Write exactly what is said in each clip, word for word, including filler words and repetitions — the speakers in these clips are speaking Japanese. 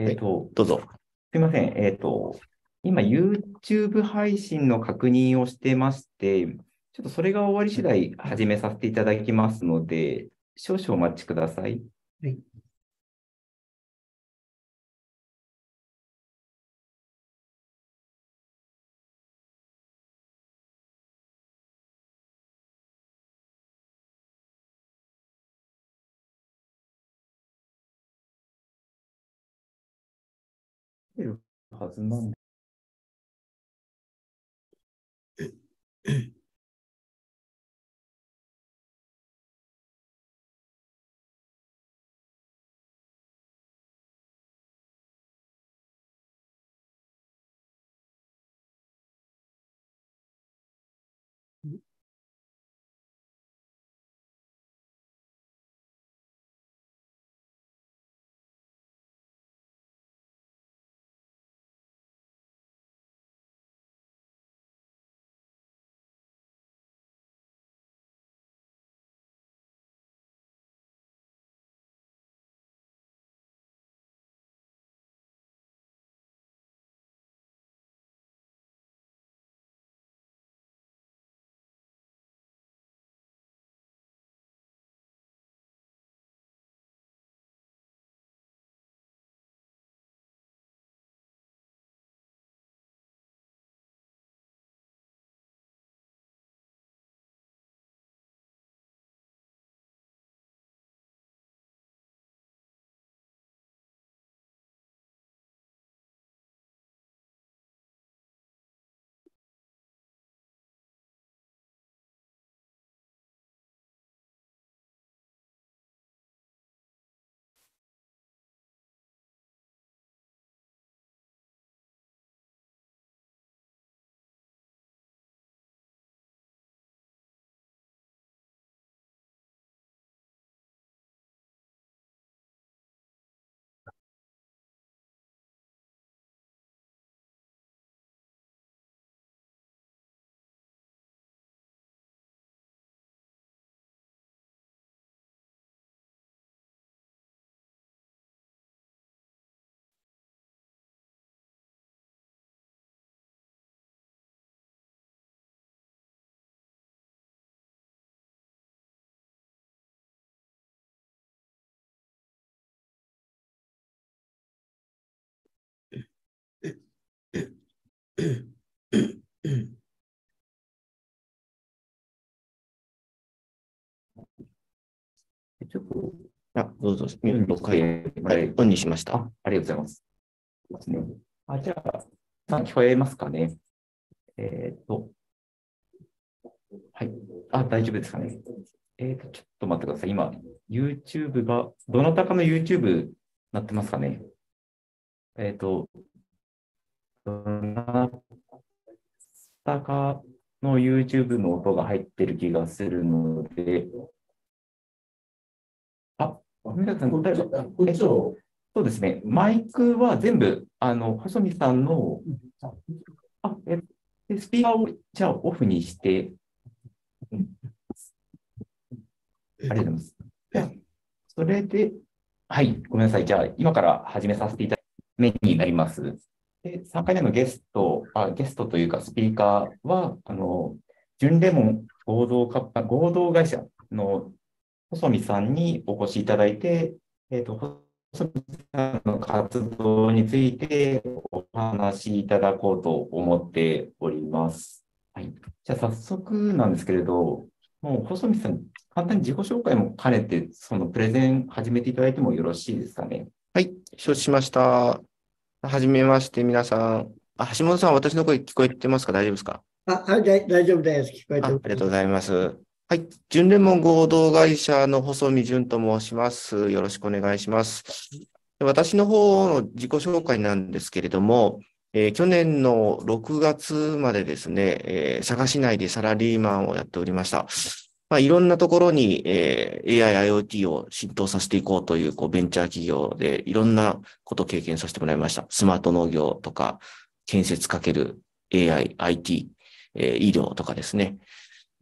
えっと、はい、どうぞ。すみません。えっと、今 YouTube 配信の確認をしてまして、ちょっとそれが終わり次第始めさせていただきますので、少々お待ちください。はい。るはずなんで。ちょっとあどうぞ、ろっかい、はい、オンにしました。ありがとうございます。ですね、あじゃあ、聞こえますかね。えっ、ー、と、はい、あ、大丈夫ですかね。えっ、ー、と、ちょっと待ってください。今、YouTube が、どなたかの YouTube になってますかね。えっ、ー、と、どなたかの YouTube の音が入ってる気がするので、あ、皆さん、答えは、えっと、そうですね、マイクは全部、あの、細見さんの、あ、え、スピーカーを、じゃあ、オフにして、うん、ありがとうございます。それで、はい、ごめんなさい。じゃあ、今から始めさせていただく目になります。でさんかいめのゲストあ、ゲストというかスピーカーは、あの、純レモン合同カッパ、合同会社の細見さんにお越しいただいて、えっと、細見さんの活動についてお話しいただこうと思っております。はい。じゃあ早速なんですけれど、もう細見さん、簡単に自己紹介も兼ねて、そのプレゼン始めていただいてもよろしいですかね。はい、承知しました。はじめまして、皆さん。あ、橋本さん、私の声聞こえてますか？大丈夫ですか？あ、はい、大丈夫です。聞こえてます。あ、ありがとうございます。はい。純レモン合同会社の細見純と申します。よろしくお願いします。私の方の自己紹介なんですけれども、えー、去年のろくがつまでですね、えー、佐賀市内でサラリーマンをやっておりました。まあ、いろんなところに、えー、エーアイ、IoT を浸透させていこうという、こう、ベンチャー企業でいろんなことを経験させてもらいました。スマート農業とか、建設かける エーアイ、アイティー、えー、医療とかですね。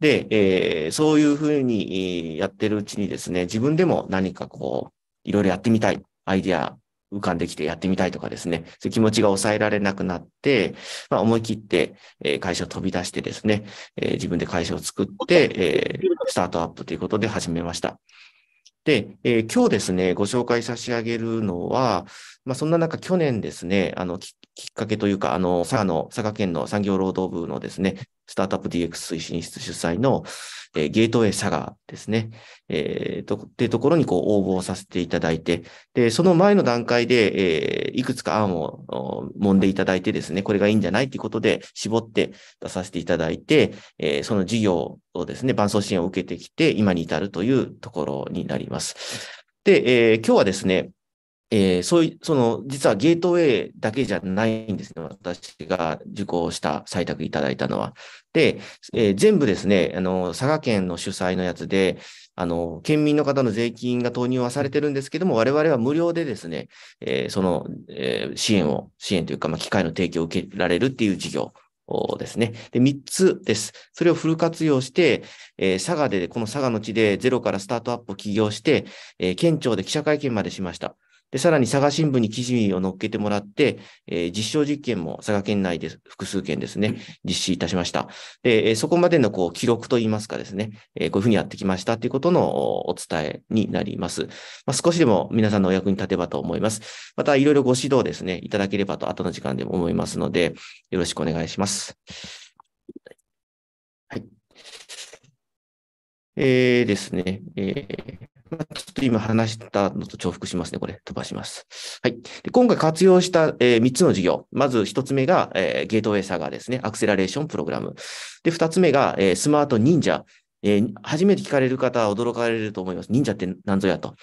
で、えー、そういうふうにやってるうちにですね、自分でも何かこう、いろいろやってみたいアイデア浮かんできてやってみたいとかですね、そういう気持ちが抑えられなくなって、まあ、思い切って会社を飛び出してですね、自分で会社を作って、スタートアップということで始めました。で、えー、今日ですね、ご紹介差し上げるのは、まあ、そんな中、去年ですね、あのき、きっかけというか、あの、佐賀の、佐賀県の産業労働部のですね、スタートアップ ディーエックス 推進室主催の、えー、ゲートウェイ佐賀ですね、えー、と、ってところにこう応募させていただいて、で、その前の段階で、えー、いくつか案を揉んでいただいてですね、これがいいんじゃないということで、絞って出させていただいて、えー、その事業をですね、伴走支援を受けてきて、今に至るというところになります。で、えー、今日はですね、えー、そういその実はゲートウェイだけじゃないんですね、私が受講した、採択いただいたのは。で、えー、全部ですねあの、佐賀県の主催のやつで、あの、県民の方の税金が投入はされてるんですけども、我々は無料でですね、えー、その、えー、支援を、支援というか、まあ、機会の提供を受けられるっていう事業。ですね。で、みっつです。それをフル活用して、えー、佐賀で、この佐賀の地でゼロからスタートアップを起業して、えー、県庁で記者会見までしました。で、さらに佐賀新聞に記事を載っけてもらって、えー、実証実験も佐賀県内で複数件ですね、実施いたしました。で、そこまでのこう記録といいますかですね、えー、こういうふうにやってきましたということのお伝えになります。まあ、少しでも皆さんのお役に立てばと思います。またいろいろご指導ですね、いただければと後の時間でも思いますので、よろしくお願いします。はい。えーですね。えーちょっと今話したのと重複しますね。これ飛ばします。はい。で、今回活用した、えー、みっつの事業。まずひとつめが、えー、ゲートウェイ佐賀ですね。アクセラレーションプログラム。で、ふたつめが、えー、スマート忍者、えー。初めて聞かれる方は驚かれると思います。忍者って何ぞやと。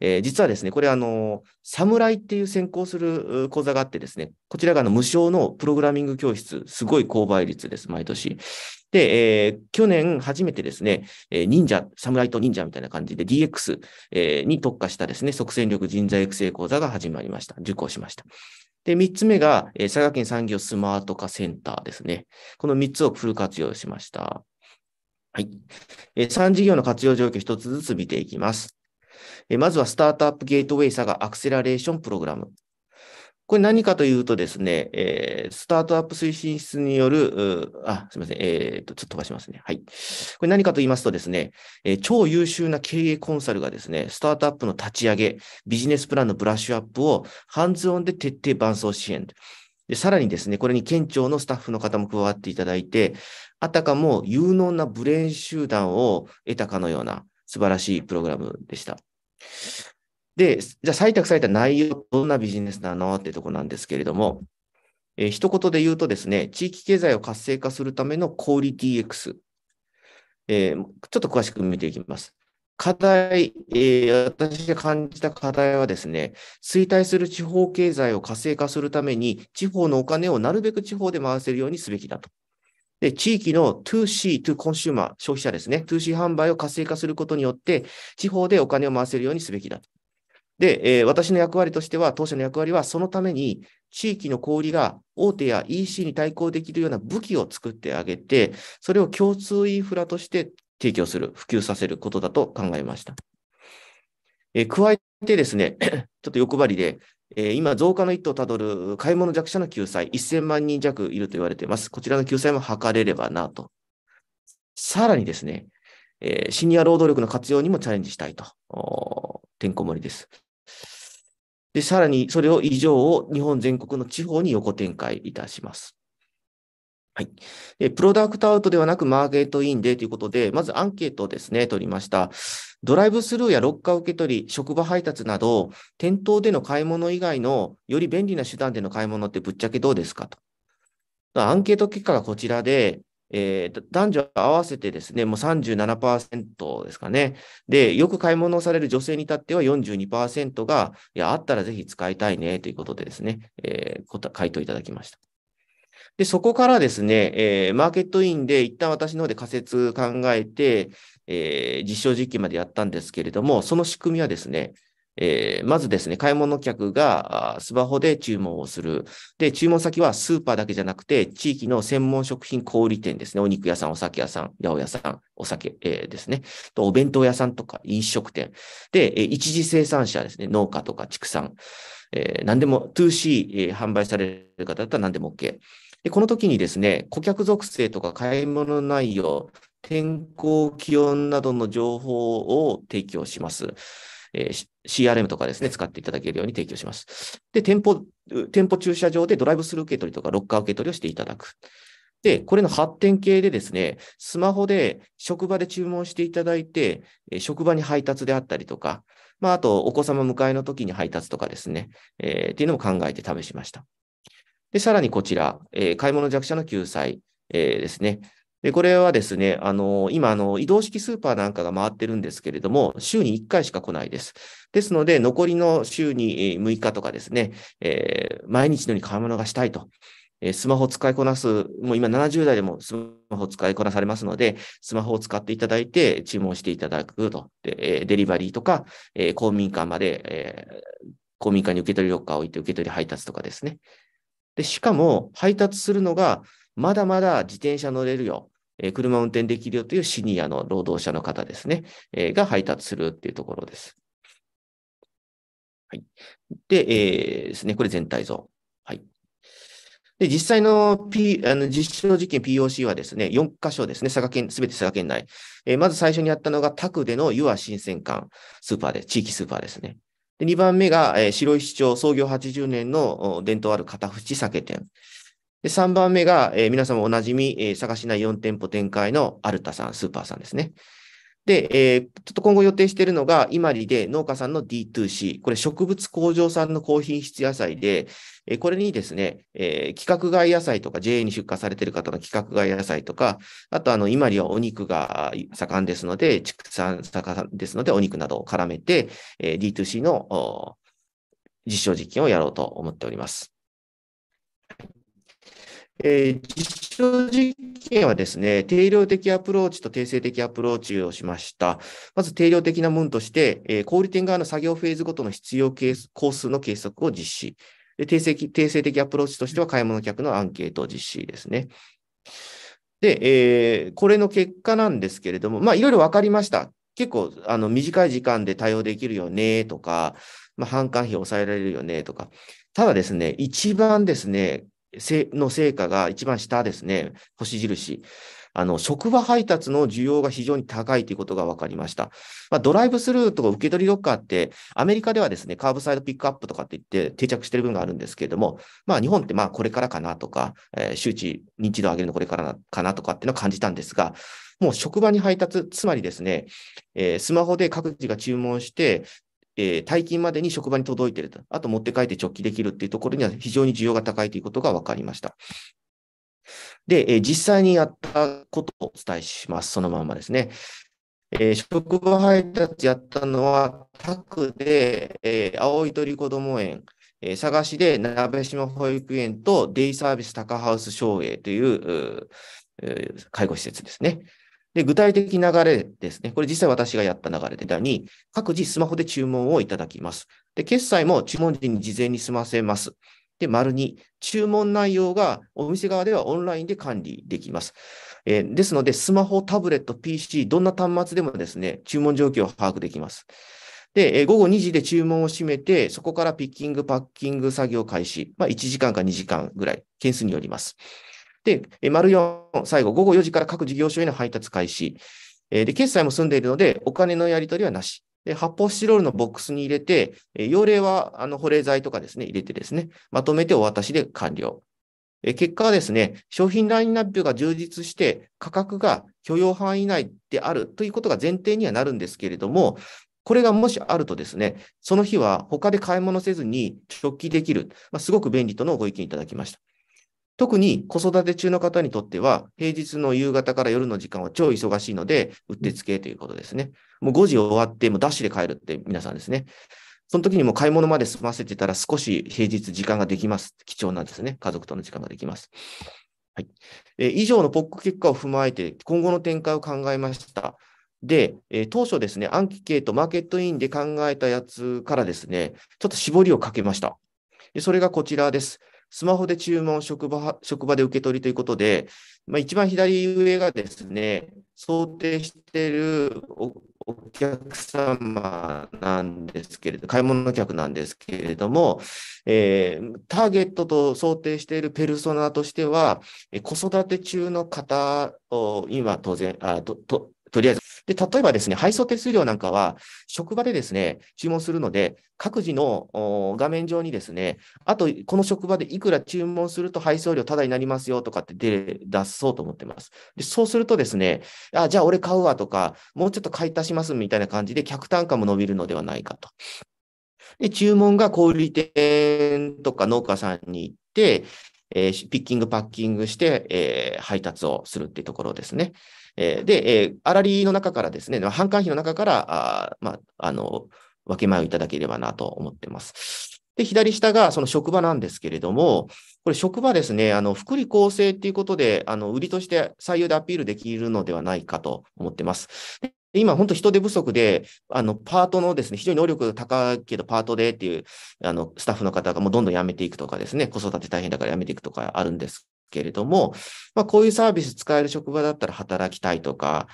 えー、実はですね、これあの、侍っていう専攻する講座があってですね、こちらがあの無償のプログラミング教室、すごい高倍率です、毎年。で、えー、去年初めてですね、忍者、侍と忍者みたいな感じで ディーエックス、えー、に特化したですね、即戦力人材育成講座が始まりました。受講しました。で、みっつめが、えー、佐賀県産業スマート化センターですね。このみっつをフル活用しました。はい。えー、さん事業の活用状況ひとつずつ見ていきます。まずはスタートアップゲートウェイ佐賀アクセラレーションプログラム。これ何かというとですね、えー、スタートアップ推進室による、あ、すみません、えーと、ちょっと飛ばしますね。はい。これ何かと言いますとですね、えー、超優秀な経営コンサルがですね、スタートアップの立ち上げ、ビジネスプランのブラッシュアップをハンズオンで徹底伴走支援。で、さらにですね、これに県庁のスタッフの方も加わっていただいて、あたかも有能なブレーン集団を得たかのような、素晴らしいプログラムでした。で、じゃあ採択された内容、どんなビジネスなのってとこなんですけれども、えー、一言で言うとですね、地域経済を活性化するための小売 ディーエックス、えー、ちょっと詳しく見ていきます。課題、えー、私が感じた課題はですね、衰退する地方経済を活性化するために、地方のお金をなるべく地方で回せるようにすべきだと。で、地域の トゥーシー、トゥー コンシューマー、消費者ですね。トゥーシー 販売を活性化することによって、地方でお金を回せるようにすべきだと。で、えー、私の役割としては、当社の役割は、そのために、地域の小売りが大手や イーシー に対抗できるような武器を作ってあげて、それを共通インフラとして提供する、普及させることだと考えました。えー、加えてですね、ちょっと欲張りで、今、増加の一途をたどる買い物弱者の救済、せんまんにん弱いると言われています。こちらの救済も図れればなと。さらにですね、シニア労働力の活用にもチャレンジしたいと。てんこ盛りです。で、さらにそれを以上を日本全国の地方に横展開いたします。はい。で、プロダクトアウトではなくマーケットインでということで、まずアンケートをですね、取りました。ドライブスルーやロッカー受け取り、職場配達など、店頭での買い物以外のより便利な手段での買い物ってぶっちゃけどうですかと。アンケート結果がこちらで、えー、男女合わせてですね、もう さんじゅうななパーセント ですかね。で、よく買い物をされる女性に至っては よんじゅうにパーセント が、いや、あったらぜひ使いたいねということでですね、えー、回答いただきました。で、そこからですね、えー、マーケットインで一旦私の方で仮説考えて、えー、実証実験までやったんですけれども、その仕組みはですね、えー、まずですね、買い物客がスマホで注文をする。で、注文先はスーパーだけじゃなくて、地域の専門食品小売店ですね。お肉屋さん、お酒屋さん、八百屋さん、お酒、えー、ですね。と、お弁当屋さんとか飲食店。で、一次生産者ですね。農家とか畜産。えー、何でも ツーシー、えー、販売される方だったら何でも OK。で、この時にですね、顧客属性とか買い物内容、天候、気温などの情報を提供します。えー、シーアールエム とかですね、使っていただけるように提供します。で、店舗、店舗駐車場でドライブスルー受け取りとかロッカー受け取りをしていただく。で、これの発展系でですね、スマホで職場で注文していただいて、職場に配達であったりとか、まあ、あとお子様迎えの時に配達とかですね、えー、っていうのも考えて試しました。で、さらにこちら、えー、買い物弱者の救済、えー、ですね。で、これはですね、あの、今、あの、移動式スーパーなんかが回ってるんですけれども、週にいっかいしか来ないです。ですので、残りの週にむいかとかですね、えー、毎日のように買い物がしたいと。えー、スマホを使いこなす、もう今ななじゅうだいでもスマホを使いこなされますので、スマホを使っていただいて注文していただくと。で、デリバリーとか、えー、公民館まで、えー、公民館に受け取りロッカーを置いて受け取り配達とかですね。で、しかも、配達するのが、まだまだ自転車乗れるよ。車運転できるよというシニアの労働者の方ですね、が配達するっていうところです。はい、で、えー、ですね、これ全体像。はい。で、実際の、P、あの実証実験 ピーオーシー はですね、よんかしょですね、佐賀県、すべて佐賀県内。えー、まず最初にやったのが、タクでの湯和新鮮館、スーパーで、地域スーパーですね。で、にばんめが、えー、白石町創業はちじゅうねんの伝統ある片淵酒店。で、さんばんめが、えー、皆様おなじみ、えー、佐賀市内よんてんぽ展開のアルタさん、スーパーさんですね。で、えー、ちょっと今後予定しているのが、今里で農家さんの ディーツーシー、これ植物工場さんの高品質野菜で、えー、これにですね、えー、規格外野菜とか ジェーエー に出荷されている方の規格外野菜とか、あとあの、今里はお肉が盛んですので、畜産盛んですので、お肉などを絡めて、えー、ディーツーシー の実証実験をやろうと思っております。えー、実証実験はですね、定量的アプローチと定性的アプローチをしました。まず定量的なものとして、えー、小売店側の作業フェーズごとの必要工数の計測を実施。で、定性、定性的アプローチとしては買い物客のアンケートを実施ですね。で、えー、これの結果なんですけれども、まあ、いろいろ分かりました。結構、あの、短い時間で対応できるよね、とか、まあ、販管費抑えられるよね、とか。ただですね、一番ですね、の成果が一番下ですね、星印。あの、職場配達の需要が非常に高いということが分かりました。まあ、ドライブスルーとか受け取りロッカーって、アメリカではですね、カーブサイドピックアップとかって言って定着している分があるんですけれども、まあ、日本ってまあ、これからかなとか、えー、周知、認知度を上げるのこれからかなとかっていうのを感じたんですが、もう職場に配達、つまりですね、えー、スマホで各自が注文して、えー、退勤までに職場に届いていると、あと持って帰って直帰できるっていうところには非常に需要が高いということが分かりました。で、えー、実際にやったことをお伝えします。そのまんまですね。えー、職場配達やったのは、タクで、えー、青い鳥こども園、えー、佐賀市で鍋島保育園とデイサービス高ハウス省営という、う介護施設ですね。で、具体的流れですね。これ実際私がやった流れでに、各自スマホで注文をいただきます。で、決済も注文時に事前に済ませます。で、丸に、注文内容がお店側ではオンラインで管理できます。えー、ですので、スマホ、タブレット、ピーシー、どんな端末でもですね、注文状況を把握できます。で、えー、午後にじで注文を閉めて、そこからピッキング、パッキング作業開始。まあ、いちじかんかにじかんぐらい、件数によります。で、丸よん、最後、午後よじから各事業所への配達開始。で、決済も済んでいるので、お金のやり取りはなし。で、発泡スチロールのボックスに入れて、用例は、あの、保冷剤とかですね、入れてですね、まとめてお渡しで完了。結果はですね、商品ラインナップが充実して、価格が許容範囲内であるということが前提にはなるんですけれども、これがもしあるとですね、その日は他で買い物せずに直帰できる、まあ、すごく便利とのご意見いただきました。特に子育て中の方にとっては、平日の夕方から夜の時間は超忙しいので、うってつけということですね。もうごじ終わって、もうダッシュで帰るって皆さんですね。その時にもう買い物まで済ませてたら少し平日時間ができます。貴重なんですね。家族との時間ができます。はい。えー、以上のポック結果を踏まえて、今後の展開を考えました。で、えー、当初ですね、アンケート、マーケットインで考えたやつからですね、ちょっと絞りをかけました。で、それがこちらです。スマホで注文、職場、職場で受け取りということで、まあ、一番左上がですね、想定している お, お客様なんですけれど、買い物客なんですけれども、えー、ターゲットと想定しているペルソナとしては、えー、子育て中の方を今当然、あと、と、とりあえず。で、例えばですね、配送手数料なんかは、職場でですね、注文するので、各自の画面上にですね、あと、この職場でいくら注文すると配送料タダになりますよとかって出、出そうと思ってます。で、そうするとですね、あ、じゃあ俺買うわとか、もうちょっと買い足しますみたいな感じで、客単価も伸びるのではないかと。で、注文が小売店とか農家さんに行って、えー、ピッキング、パッキングして、えー、配達をするっていうところですね。えー、で、えー、粗利の中からですね、販管費の中から、あまあ、あの、分け前をいただければなと思ってます。で、左下がその職場なんですけれども、これ職場ですね、あの、福利厚生っていうことで、あの、売りとして採用でアピールできるのではないかと思ってます。今、本当人手不足で、あの、パートのですね、非常に能力が高いけど、パートでっていう、あの、スタッフの方がもうどんどん辞めていくとかですね、子育て大変だから辞めていくとかあるんですけれども、まあ、こういうサービス使える職場だったら働きたいとか、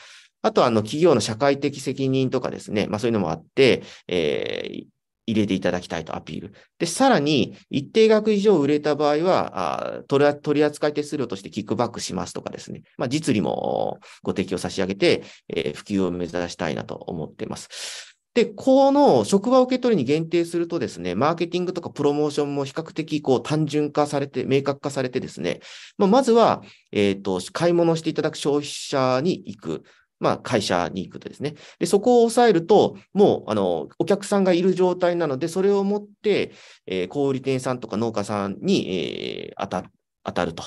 あとは、あの、企業の社会的責任とかですね、まあ、そういうのもあって、えー、入れていただきたいとアピール。で、さらに、一定額以上売れた場合は、あ取り扱い手数料としてキックバックしますとかですね、まあ、実利もご提供差し上げて、えー、普及を目指したいなと思っています。で、この職場受け取りに限定するとですね、マーケティングとかプロモーションも比較的こう単純化されて、明確化されてですね、まあ、まずは、えっと、買い物していただく消費者に行く。まあ、会社に行くとですね。で、そこを抑えると、もう、あの、お客さんがいる状態なので、それを持って、えー、小売店さんとか農家さんに、えー、当た、当たると。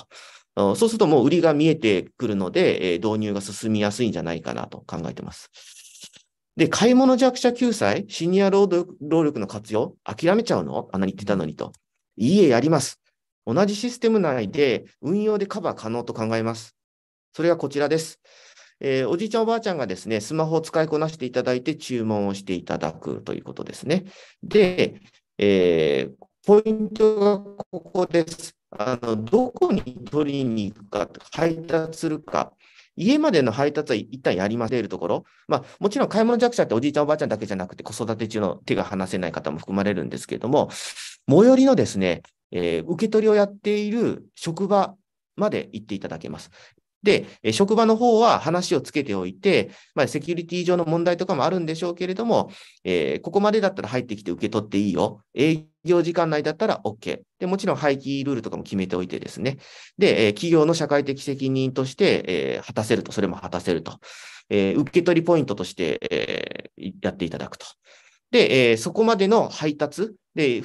そうすると、もう売りが見えてくるので、えー、導入が進みやすいんじゃないかなと考えています。で、買い物弱者救済、シニア労力の活用、諦めちゃうの？あんなに言ってたのにと。いいえ、やります。同じシステム内で、運用でカバー可能と考えます。それがこちらです。えー、おじいちゃんおばあちゃんがですね、スマホを使いこなしていただいて注文をしていただくということですね。で、えー、ポイントがここです。あの、どこに取りに行くか、配達するか。家までの配達は一旦やりませんところ。まあ、もちろん買い物弱者っておじいちゃんおばあちゃんだけじゃなくて、子育て中の手が離せない方も含まれるんですけれども、最寄りのですね、えー、受け取りをやっている職場まで行っていただけます。で、職場の方は話をつけておいて、まあ、セキュリティ上の問題とかもあるんでしょうけれども、えー、ここまでだったら入ってきて受け取っていいよ。営業時間内だったら OK。で、もちろん廃棄ルールとかも決めておいてですね。で、えー、企業の社会的責任として、えー、果たせると、それも果たせると。えー、受け取りポイントとして、えー、やっていただくと。で、えー、そこまでの配達。で、え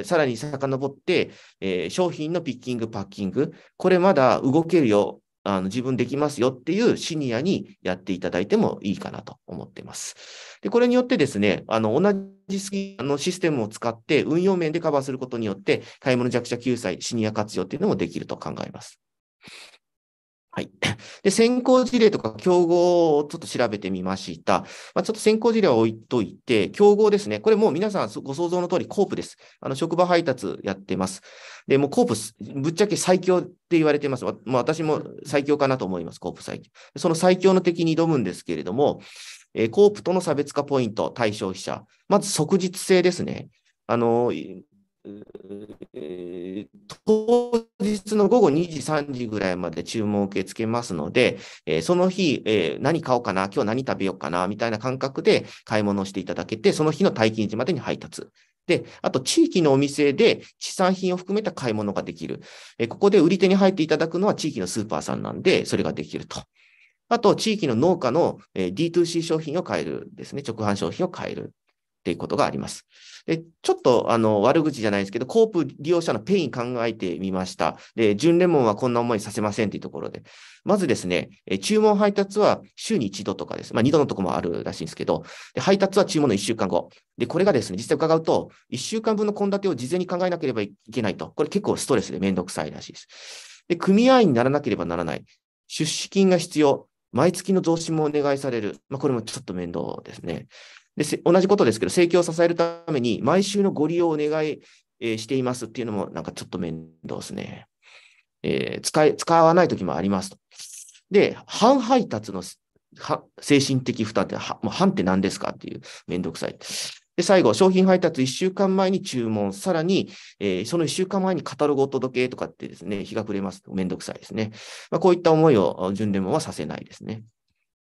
ー、さらに遡って、えー、商品のピッキング、パッキング。これまだ動けるよ。あの自分できますよっていうシニアにやっていただいてもいいかなと思っています。で、これによってですね、あの同じスキーのシステムを使って運用面でカバーすることによって、買い物弱者救済、シニア活用っていうのもできると考えます。はい。で、先行事例とか競合をちょっと調べてみました。まあ、ちょっと先行事例は置いといて、競合ですね。これもう皆さんご想像の通りコープです。あの、職場配達やってます。で、もうコープ、ぶっちゃけ最強って言われてます。まあ、私も最強かなと思います。コープ最強。その最強の敵に挑むんですけれども、えー、コープとの差別化ポイント、対消費者。まず即日性ですね。あの、えー、当日の午後にじ、さんじぐらいまで注文を受け付けますので、えー、その日、えー、何買おうかな、今日何食べようかな、みたいな感覚で買い物をしていただけて、その日の退勤時までに配達。で、あと地域のお店で地産品を含めた買い物ができる。えー、ここで売り手に入っていただくのは地域のスーパーさんなんで、それができると。あと、地域の農家の ディーツーシー 商品を買えるですね、直販商品を買える。っていうことがあります。で、ちょっとあの悪口じゃないですけど、コープ利用者のペイン考えてみました。で、純レモンはこんな思いさせませんというところで、まずですね、注文配達は週にいちどとかです。まあにどのとこもあるらしいんですけど、で配達は注文のいっしゅうかんご。で、これがですね、実際伺うと、いっしゅうかんぶんの献立を事前に考えなければいけないと。これ結構ストレスでめんどくさいらしいです。で、組合員にならなければならない。出資金が必要。毎月の増進もお願いされる。まあ、これもちょっと面倒ですね。で、同じことですけど、生計を支えるために毎週のご利用をお願い、えー、していますっていうのもなんかちょっと面倒ですね。えー、使い、使わないときもありますと。で、半配達の精神的負担って、もう半って何ですかっていう面倒くさい。で、最後、商品配達いっしゅうかんまえに注文、さらに、えー、そのいっしゅうかんまえにカタログを届けとかってですね、日が暮れますとめんどくさいですね。まあ、こういった思いを準レモンはさせないですね。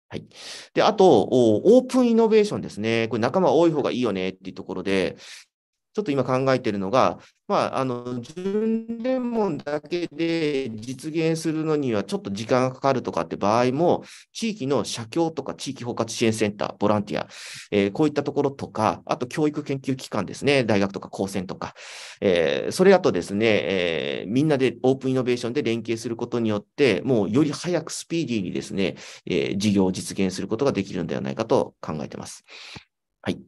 はい。で、あと、オープンイノベーションですね。これ仲間多い方がいいよねっていうところで、ちょっと今考えているのが、まあ、あの、準レモンだけで実現するのにはちょっと時間がかかるとかって場合も、地域の社協とか地域包括支援センター、ボランティア、えー、こういったところとか、あと教育研究機関ですね、大学とか高専とか、えー、それだとですね、えー、みんなでオープンイノベーションで連携することによって、もうより早くスピーディーにですね、えー、事業を実現することができるのではないかと考えています。はい。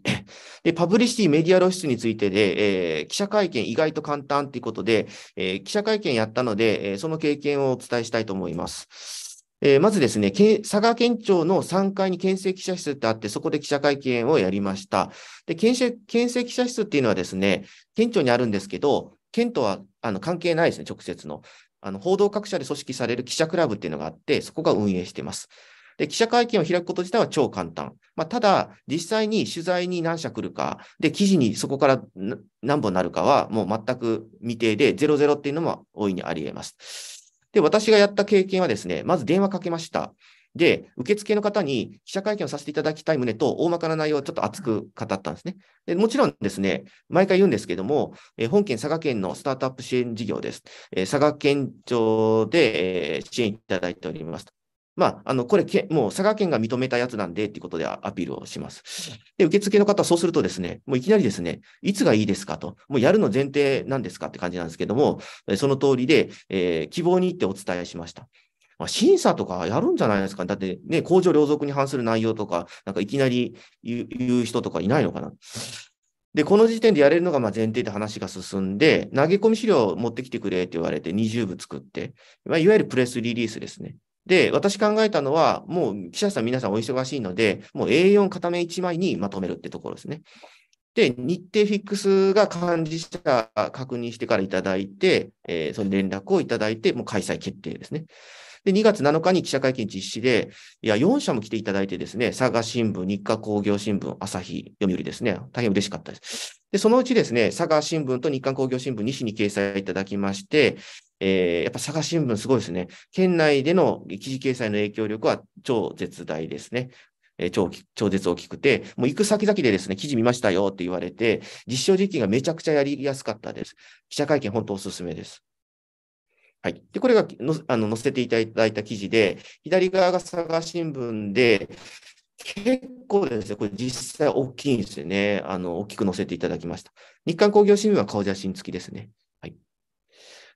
で、パブリシティメディア露出についてで、えー、記者会見意外と簡単ということで、えー、記者会見やったので、えー、その経験をお伝えしたいと思います。えー、まずですね、佐賀県庁のさんがいに県政記者室ってあって、そこで記者会見をやりました。で、県政、県政記者室っていうのはですね、県庁にあるんですけど、県とはあの関係ないですね、直接の。あの報道各社で組織される記者クラブっていうのがあって、そこが運営しています。で、記者会見を開くこと自体は超簡単。まあ、ただ、実際に取材に何社来るか、で、記事にそこから何本なるかは、もう全く未定で、ゼロゼロっていうのも大いにあり得ます。で、私がやった経験はですね、まず電話かけました。で、受付の方に記者会見をさせていただきたい旨と、大まかな内容をちょっと熱く語ったんですね。で、もちろんですね、毎回言うんですけども、えー、本県佐賀県のスタートアップ支援事業です。えー、佐賀県庁で、えー、支援いただいております。まあ、あの、これ、もう佐賀県が認めたやつなんで、ということでアピールをします。で、受付の方はそうするとですね、もういきなりですね、いつがいいですかと、もうやるの前提なんですかって感じなんですけども、その通りで、えー、希望にってお伝えしました。まあ、審査とかやるんじゃないですか。だってね、公序良俗に反する内容とか、なんかいきなり言う、言う人とかいないのかな。で、この時点でやれるのがまあ前提で話が進んで、投げ込み資料を持ってきてくれって言われてにじゅうぶ作って、まあ、いわゆるプレスリリースですね。で、私考えたのは、もう記者さん皆さんお忙しいので、もう エーよん 片面いちまいにまとめるってところですね。で、日程フィックスが幹事社確認してからいただいて、えー、その連絡をいただいて、もう開催決定ですね。で、にがつなのかに記者会見実施で、いや、よんしゃも来ていただいてですね、佐賀新聞、日課工業新聞、朝日、読売ですね、大変嬉しかったです。で、そのうちですね、佐賀新聞と日刊工業新聞に紙に掲載いただきまして、えー、やっぱ佐賀新聞すごいですね。県内での記事掲載の影響力は超絶大ですね。えー、超、超絶大きくて、もう行く先々でですね、記事見ましたよって言われて、実証実験がめちゃくちゃやりやすかったです。記者会見本当おすすめです。はい。で、これがのあの載せていただいた記事で、左側が佐賀新聞で、結構ですね、これ実際大きいんですよね。あの、大きく載せていただきました。日刊工業新聞は顔写真付きですね。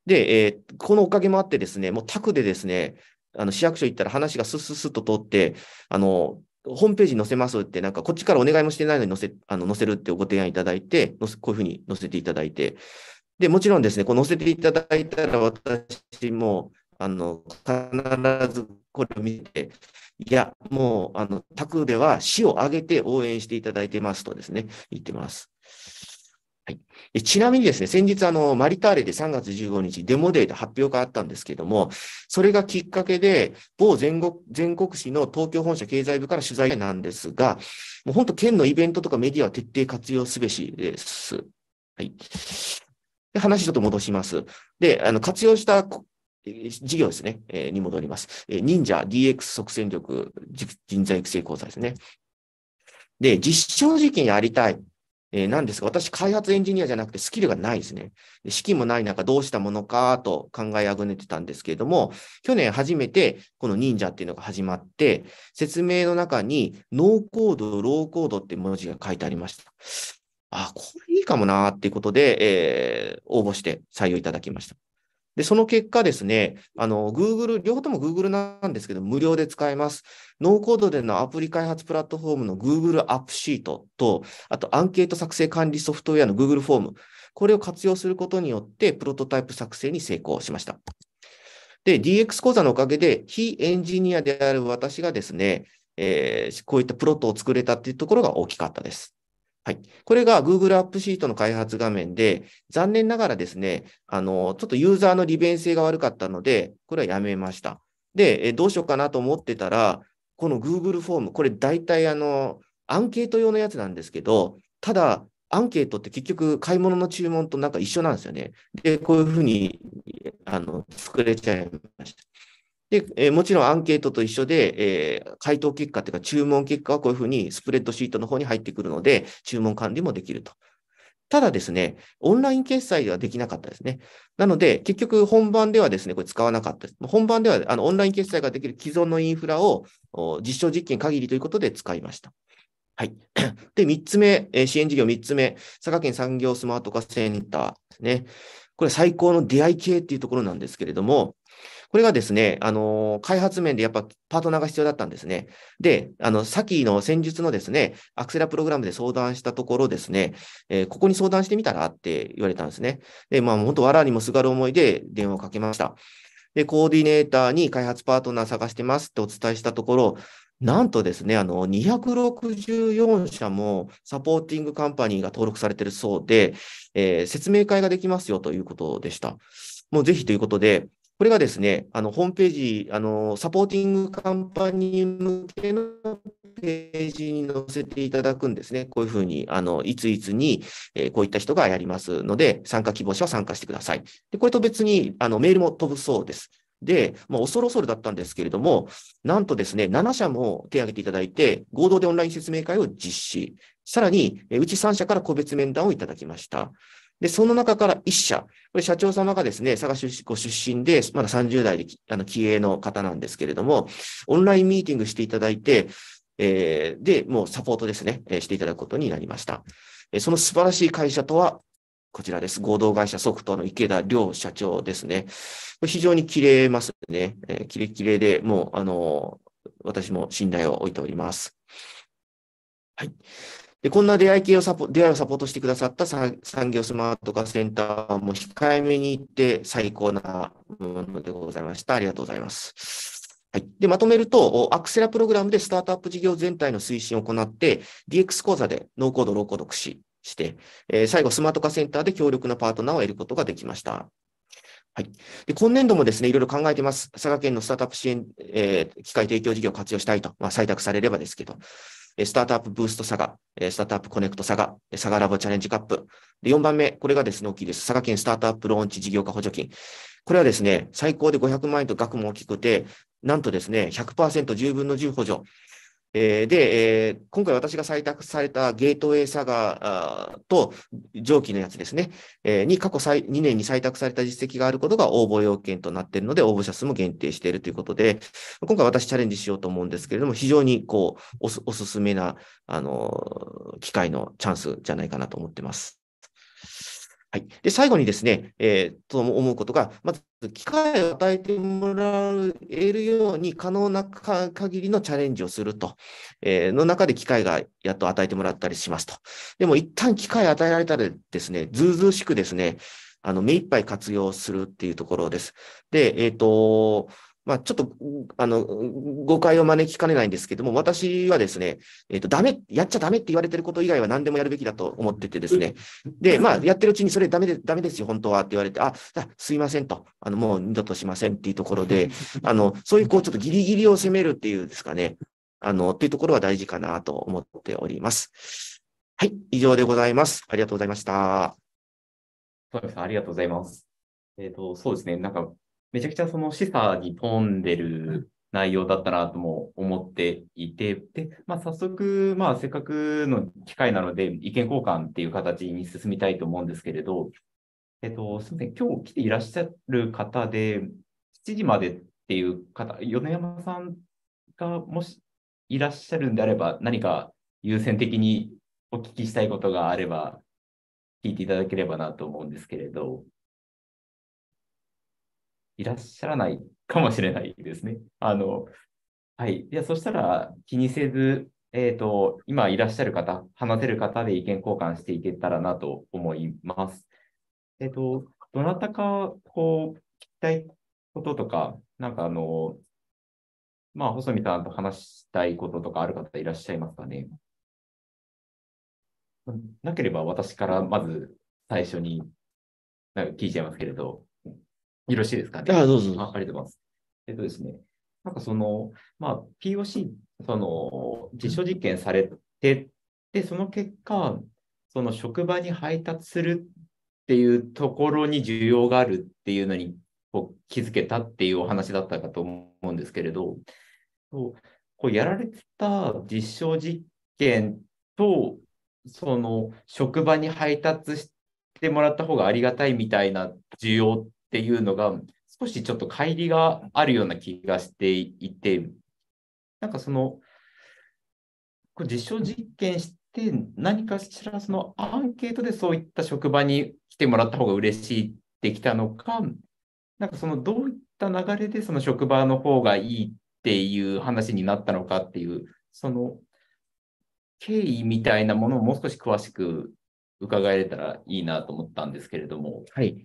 で、えー、このおかげもあってですね、もうタクでですね、あの、市役所行ったら話がスッスッスッと通って、あの、ホームページに載せますって、なんかこっちからお願いもしてないのに載せ、あの、載せるってご提案いただいて、こういうふうに載せていただいて、で、もちろんですね、こう載せていただいたら私も、あの、必ずこれを見て、いや、もう、あの、タクでは市を挙げて応援していただいてますとですね、言ってます。はい、ちなみにですね、先日あの、マリターレでさんがつじゅうごにちデモデーで発表があったんですけども、それがきっかけで、某全国、全国紙の東京本社経済部から取材なんですが、もう本当県のイベントとかメディアは徹底活用すべしです。はい。で、話ちょっと戻します。で、あの、活用した事業ですね、えー、に戻ります。えー、忍者 ディーエックス 即戦力人材育成講座ですね。で、実証実験やりたい。えー、なんですが、私、開発エンジニアじゃなくてスキルがないですね。で、資金もない中、どうしたものかと考えあぐねてたんですけれども、去年初めてこの忍者っていうのが始まって、説明の中にノーコード、ローコードって文字が書いてありました。あ、これいいかもなーっていうことで、えー、応募して採用いただきました。で、その結果ですね、あの、Google、両方とも Google なんですけど、無料で使えます。ノーコードでのアプリ開発プラットフォームの Google App Sheet と、あとアンケート作成管理ソフトウェアの Google フォーム、これを活用することによって、プロトタイプ作成に成功しました。で、ディーエックス 講座のおかげで、非エンジニアである私がですね、えー、こういったプロットを作れたっていうところが大きかったです。はい。これが Google App Sheet の開発画面で、残念ながらですね、あの、ちょっとユーザーの利便性が悪かったので、これはやめました。で、どうしようかなと思ってたら、この Google フォーム、これ大体あの、アンケート用のやつなんですけど、ただ、アンケートって結局買い物の注文となんか一緒なんですよね。で、こういうふうにあの作れちゃいました。で、えー、もちろんアンケートと一緒で、えー、回答結果というか注文結果はこういうふうにスプレッドシートの方に入ってくるので、注文管理もできると。ただですね、オンライン決済ではできなかったですね。なので、結局本番ではですね、これ使わなかったです。本番ではあのオンライン決済ができる既存のインフラを実証実験限りということで使いました。はい。で、三つ目、支援事業三つ目、佐賀県産業スマート化センターですね。これ最高の出会い系っていうところなんですけれども、これがですね、あの、開発面でやっぱパートナーが必要だったんですね。で、あの、さっきの先日のですね、アクセラプログラムで相談したところですね、えー、ここに相談してみたらって言われたんですね。で、まあ、本当わらにもすがる思いで電話をかけました。で、コーディネーターに開発パートナー探してますってお伝えしたところ、なんとですね、あの、にひゃくろくじゅうよん社もサポーティングカンパニーが登録されているそうで、えー、説明会ができますよということでした。もうぜひということで、これがですね、あの、ホームページ、あの、サポーティングカンパニー向けのページに載せていただくんですね。こういうふうに、あの、いついつに、えー、こういった人がやりますので、参加希望者は参加してください。で、これと別に、あの、メールも飛ぶそうです。で、まあ、恐る恐るだったんですけれども、なんとですね、なな社も手を挙げていただいて、合同でオンライン説明会を実施。さらに、うちさん社から個別面談をいただきました。で、その中からいっ社、これ社長様がですね、佐賀出ご出身で、まださんじゅう代で、あの、気鋭の方なんですけれども、オンラインミーティングしていただいて、えー、で、もうサポートですね、していただくことになりました。その素晴らしい会社とは、こちらです。合同会社ソフトの池田亮社長ですね。非常にキレますね。キレキレで、もう、あの、私も信頼を置いております。はい。で、こんな出会い系をサポ、出会いをサポートしてくださった産業スマート化センターも控えめに言って最高なものでございました。ありがとうございます。はい。で、まとめると、アクセラプログラムでスタートアップ事業全体の推進を行って、ディーエックス 講座でノーコード、ローコード駆使。して、えー、最後、スマート化センターで強力なパートナーを得ることができました。はい。で、今年度もですね、いろいろ考えています。佐賀県のスタートアップ支援、えー、機会提供事業を活用したいと、まあ、採択されればですけど、スタートアップブースト佐賀、スタートアップコネクト佐賀、佐賀ラボチャレンジカップ。で、よんばんめ、これがですね、大きいです。佐賀県スタートアップローンチ事業化補助金。これはですね、最高でごひゃくまんえんと額も大きくて、なんとですね、ひゃくパーセントじゅうぶんのじゅう補助。で、えー、今回私が採択されたゲートウェイ佐賀と上記のやつですね、えー、に過去にねんに採択された実績があることが応募要件となっているので、応募者数も限定しているということで、今回私チャレンジしようと思うんですけれども、非常にこう、おす、おすすめな、あの、機会のチャンスじゃないかなと思っています。はい。で、最後にですね、えー、と思うことが、まず、機会を与えてもらえるように可能な限りのチャレンジをすると、えー、の中で機会がやっと与えてもらったりしますと。でも、一旦機会を与えられたらですね、ずうずうしくですね、あの、目いっぱい活用するっていうところです。で、えっと、まあ、ちょっと、あの、誤解を招きかねないんですけども、私はですね、えっと、ダメ、やっちゃダメって言われてること以外は何でもやるべきだと思っててですね。で、まあ、やってるうちにそれダメで、ダメですよ、本当はって言われて、あ、すいませんと、あの、もう二度としませんっていうところで、あの、そういうこう、ちょっとギリギリを攻めるっていうんですかね。あの、っていうところは大事かなと思っております。はい、以上でございます。ありがとうございました。そうです。ありがとうございます。えっと、そうですね、なんか、めちゃくちゃその示唆に富んでる内容だったなとも思っていて、で、まあ、早速、まあ、せっかくの機会なので、意見交換っていう形に進みたいと思うんですけれど、えっと、すみません、今日来ていらっしゃる方で、しちじまでっていう方、米山さんがもしいらっしゃるんであれば、何か優先的にお聞きしたいことがあれば、聞いていただければなと思うんですけれど。いらっしゃらないかもしれないですね。あの、はい。いや、そしたら気にせず、えっと、今いらっしゃる方、話せる方で意見交換していけたらなと思います。えっと、どなたか、こう、聞きたいこととか、なんかあの、まあ、細見さんと話したいこととかある方いらっしゃいますかね。なければ私からまず最初になんか聞いちゃいますけれど、よろしいですかね。あ、どうぞ。あ、ありがとうございます。えっとですね、なんかその、まあ、ピーオーシー、その、実証実験されて、で、その結果、その職場に配達するっていうところに需要があるっていうのにこう気づけたっていうお話だったかと思うんですけれど、こうやられてた実証実験と、その職場に配達してもらった方がありがたいみたいな需要っていうのが少しちょっと乖離があるような気がしていて、なんかそのこう実証実験して何かしらそのアンケートでそういった職場に来てもらった方が嬉しいってきたのか、なんかそのどういった流れでその職場の方がいいっていう話になったのかっていうその経緯みたいなものをもう少し詳しく伺えれたらいいなと思ったんですけれども、はい、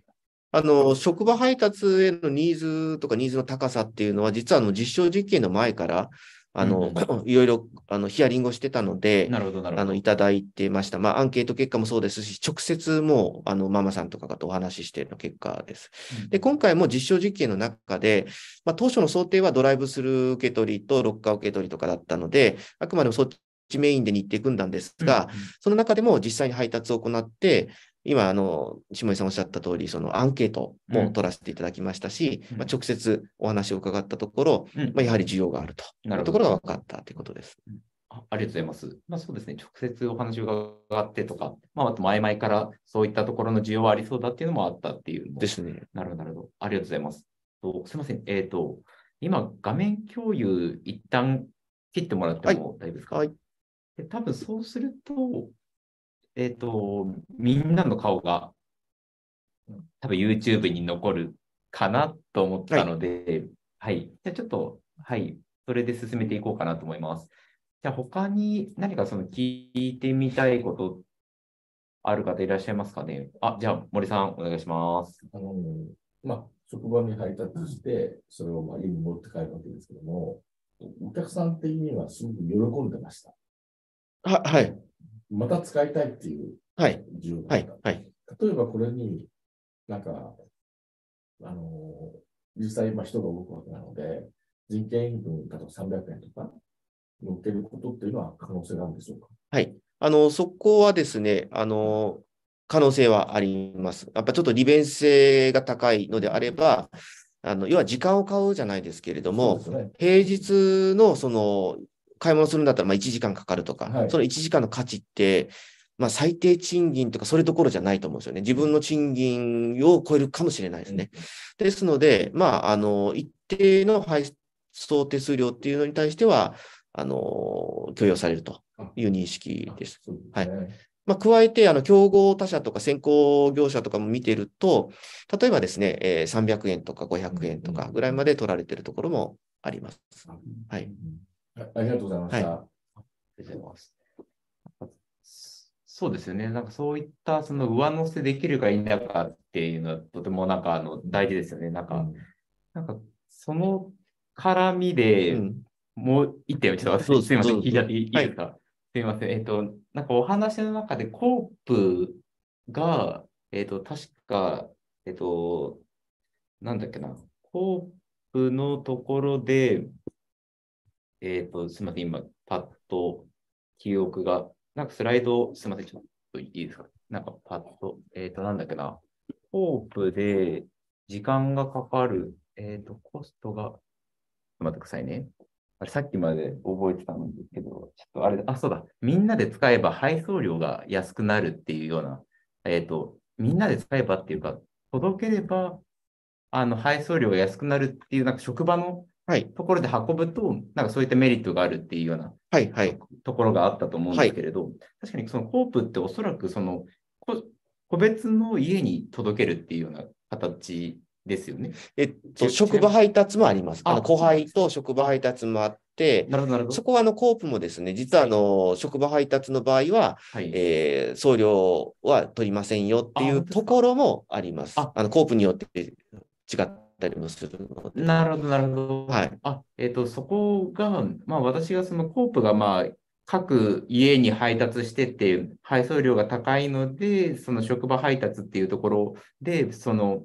あの職場配達へのニーズとかニーズの高さっていうのは実はあの実証実験の前からあの、うん、いろいろあのヒアリングをしてたのでなるほどなるほどあのいただいてました、まあ、アンケート結果もそうですし直接もうあのママさんとかとお話ししている結果です、うん、で今回も実証実験の中で、まあ、当初の想定はドライブスルー受け取りとロッカー受け取りとかだったのであくまでもそっちメインで日程組んだんですが、うんうん、その中でも実際に配達を行って、今あの下井さんおっしゃった通り、そのアンケートも取らせていただきましたし、うんうん、まあ、直接お話を伺ったところ、うん、まあ、やはり需要があるというところが分かったということです。うん、あ, ありがとうございます。まあ、そうですね、直接お話を伺ってとか、まあ、あと前々からそういったところの需要はありそうだっていうのもあったっていうですね。なるほど、なるほど。ありがとうございます。とすみません、えっと、今画面共有一旦切ってもらっても大丈夫ですか。はいはい、多分そうすると、えっと、みんなの顔が多分 YouTube に残るかなと思ったので、はい。はい、じゃあちょっと、はい、それで進めていこうかなと思います。じゃあ他に何かその聞いてみたいことある方いらっしゃいますかね。あ、じゃあ森さんお願いします。あの、まあ、職場に配達して、それをまあ家に持って帰るわけですけども、お客さん的にはすごく喜んでました。は、はい。また使いたいっていう需要があった。はい。はい。はい。例えばこれに、なんか、あのー、実際、まあ人が動くわけなので、人件費分、例えばさんびゃくえんとか、乗っけることっていうのは可能性があるんでしょうか。はい。あの、そこはですね、あの、可能性はあります。やっぱちょっと利便性が高いのであれば、あの、要は時間を買うじゃないですけれども、ね、平日のその、買い物するんだったらまあいちじかんかかるとか、はい、そのいちじかんの価値って、まあ、最低賃金とかそれどころじゃないと思うんですよね。自分の賃金を超えるかもしれないですね。うん、ですので、まあ、あの一定の配送手数料っていうのに対してはあの許容されるという認識です。はい、まあ、加えて、あの、競合他社とか先行業者とかも見てると、例えばですね、えー、さんびゃくえんとかごひゃくえんとかぐらいまで取られてるところもあります。はい、ありがとうございました。はい、そうですよね。なんかそういったその上乗せできるか否かっていうのはとてもなんかあの大事ですよね。なんか、うん、なんかその絡みで、うん、もう一点ちょっと私すみません、聞いちゃっていいですか。はい、すみません。えっとなんかお話の中でコープがえっと確かえっとなんだっけな、コープのところで。えっと、すみません、今、パッと記憶が、なんかスライド、すみません、ちょっといいですか。なんかパッと、えっと、なんだっけな、コープで時間がかかる、えっと、コストが、待ってくださいね。あれ、さっきまで覚えてたんですけど、ちょっとあれ、あ、そうだ、みんなで使えば配送料が安くなるっていうような、えっと、みんなで使えばっていうか、届ければ、あの、配送料が安くなるっていう、なんか職場の、はい、ところで運ぶと、なんかそういったメリットがあるっていうような、はい、はい、ところがあったと思うんですけれど、はい、確かにそのコープっておそらくその個別の家に届けるっていうような形ですよね。えっと、職場配達もあります。あの後輩と職場配達もあって、なるほどなるほど、そこはあのコープもですね、実はあの職場配達の場合は、はい、えー、送料は取りませんよっていうところもあります。あ、あのコープによって違って。ったりもするので。なるほど、なるほど。はい。あ、えっと、そこが、まあ、私がそのコープが、まあ、各家に配達してって、配送料が高いので、その職場配達っていうところで、その、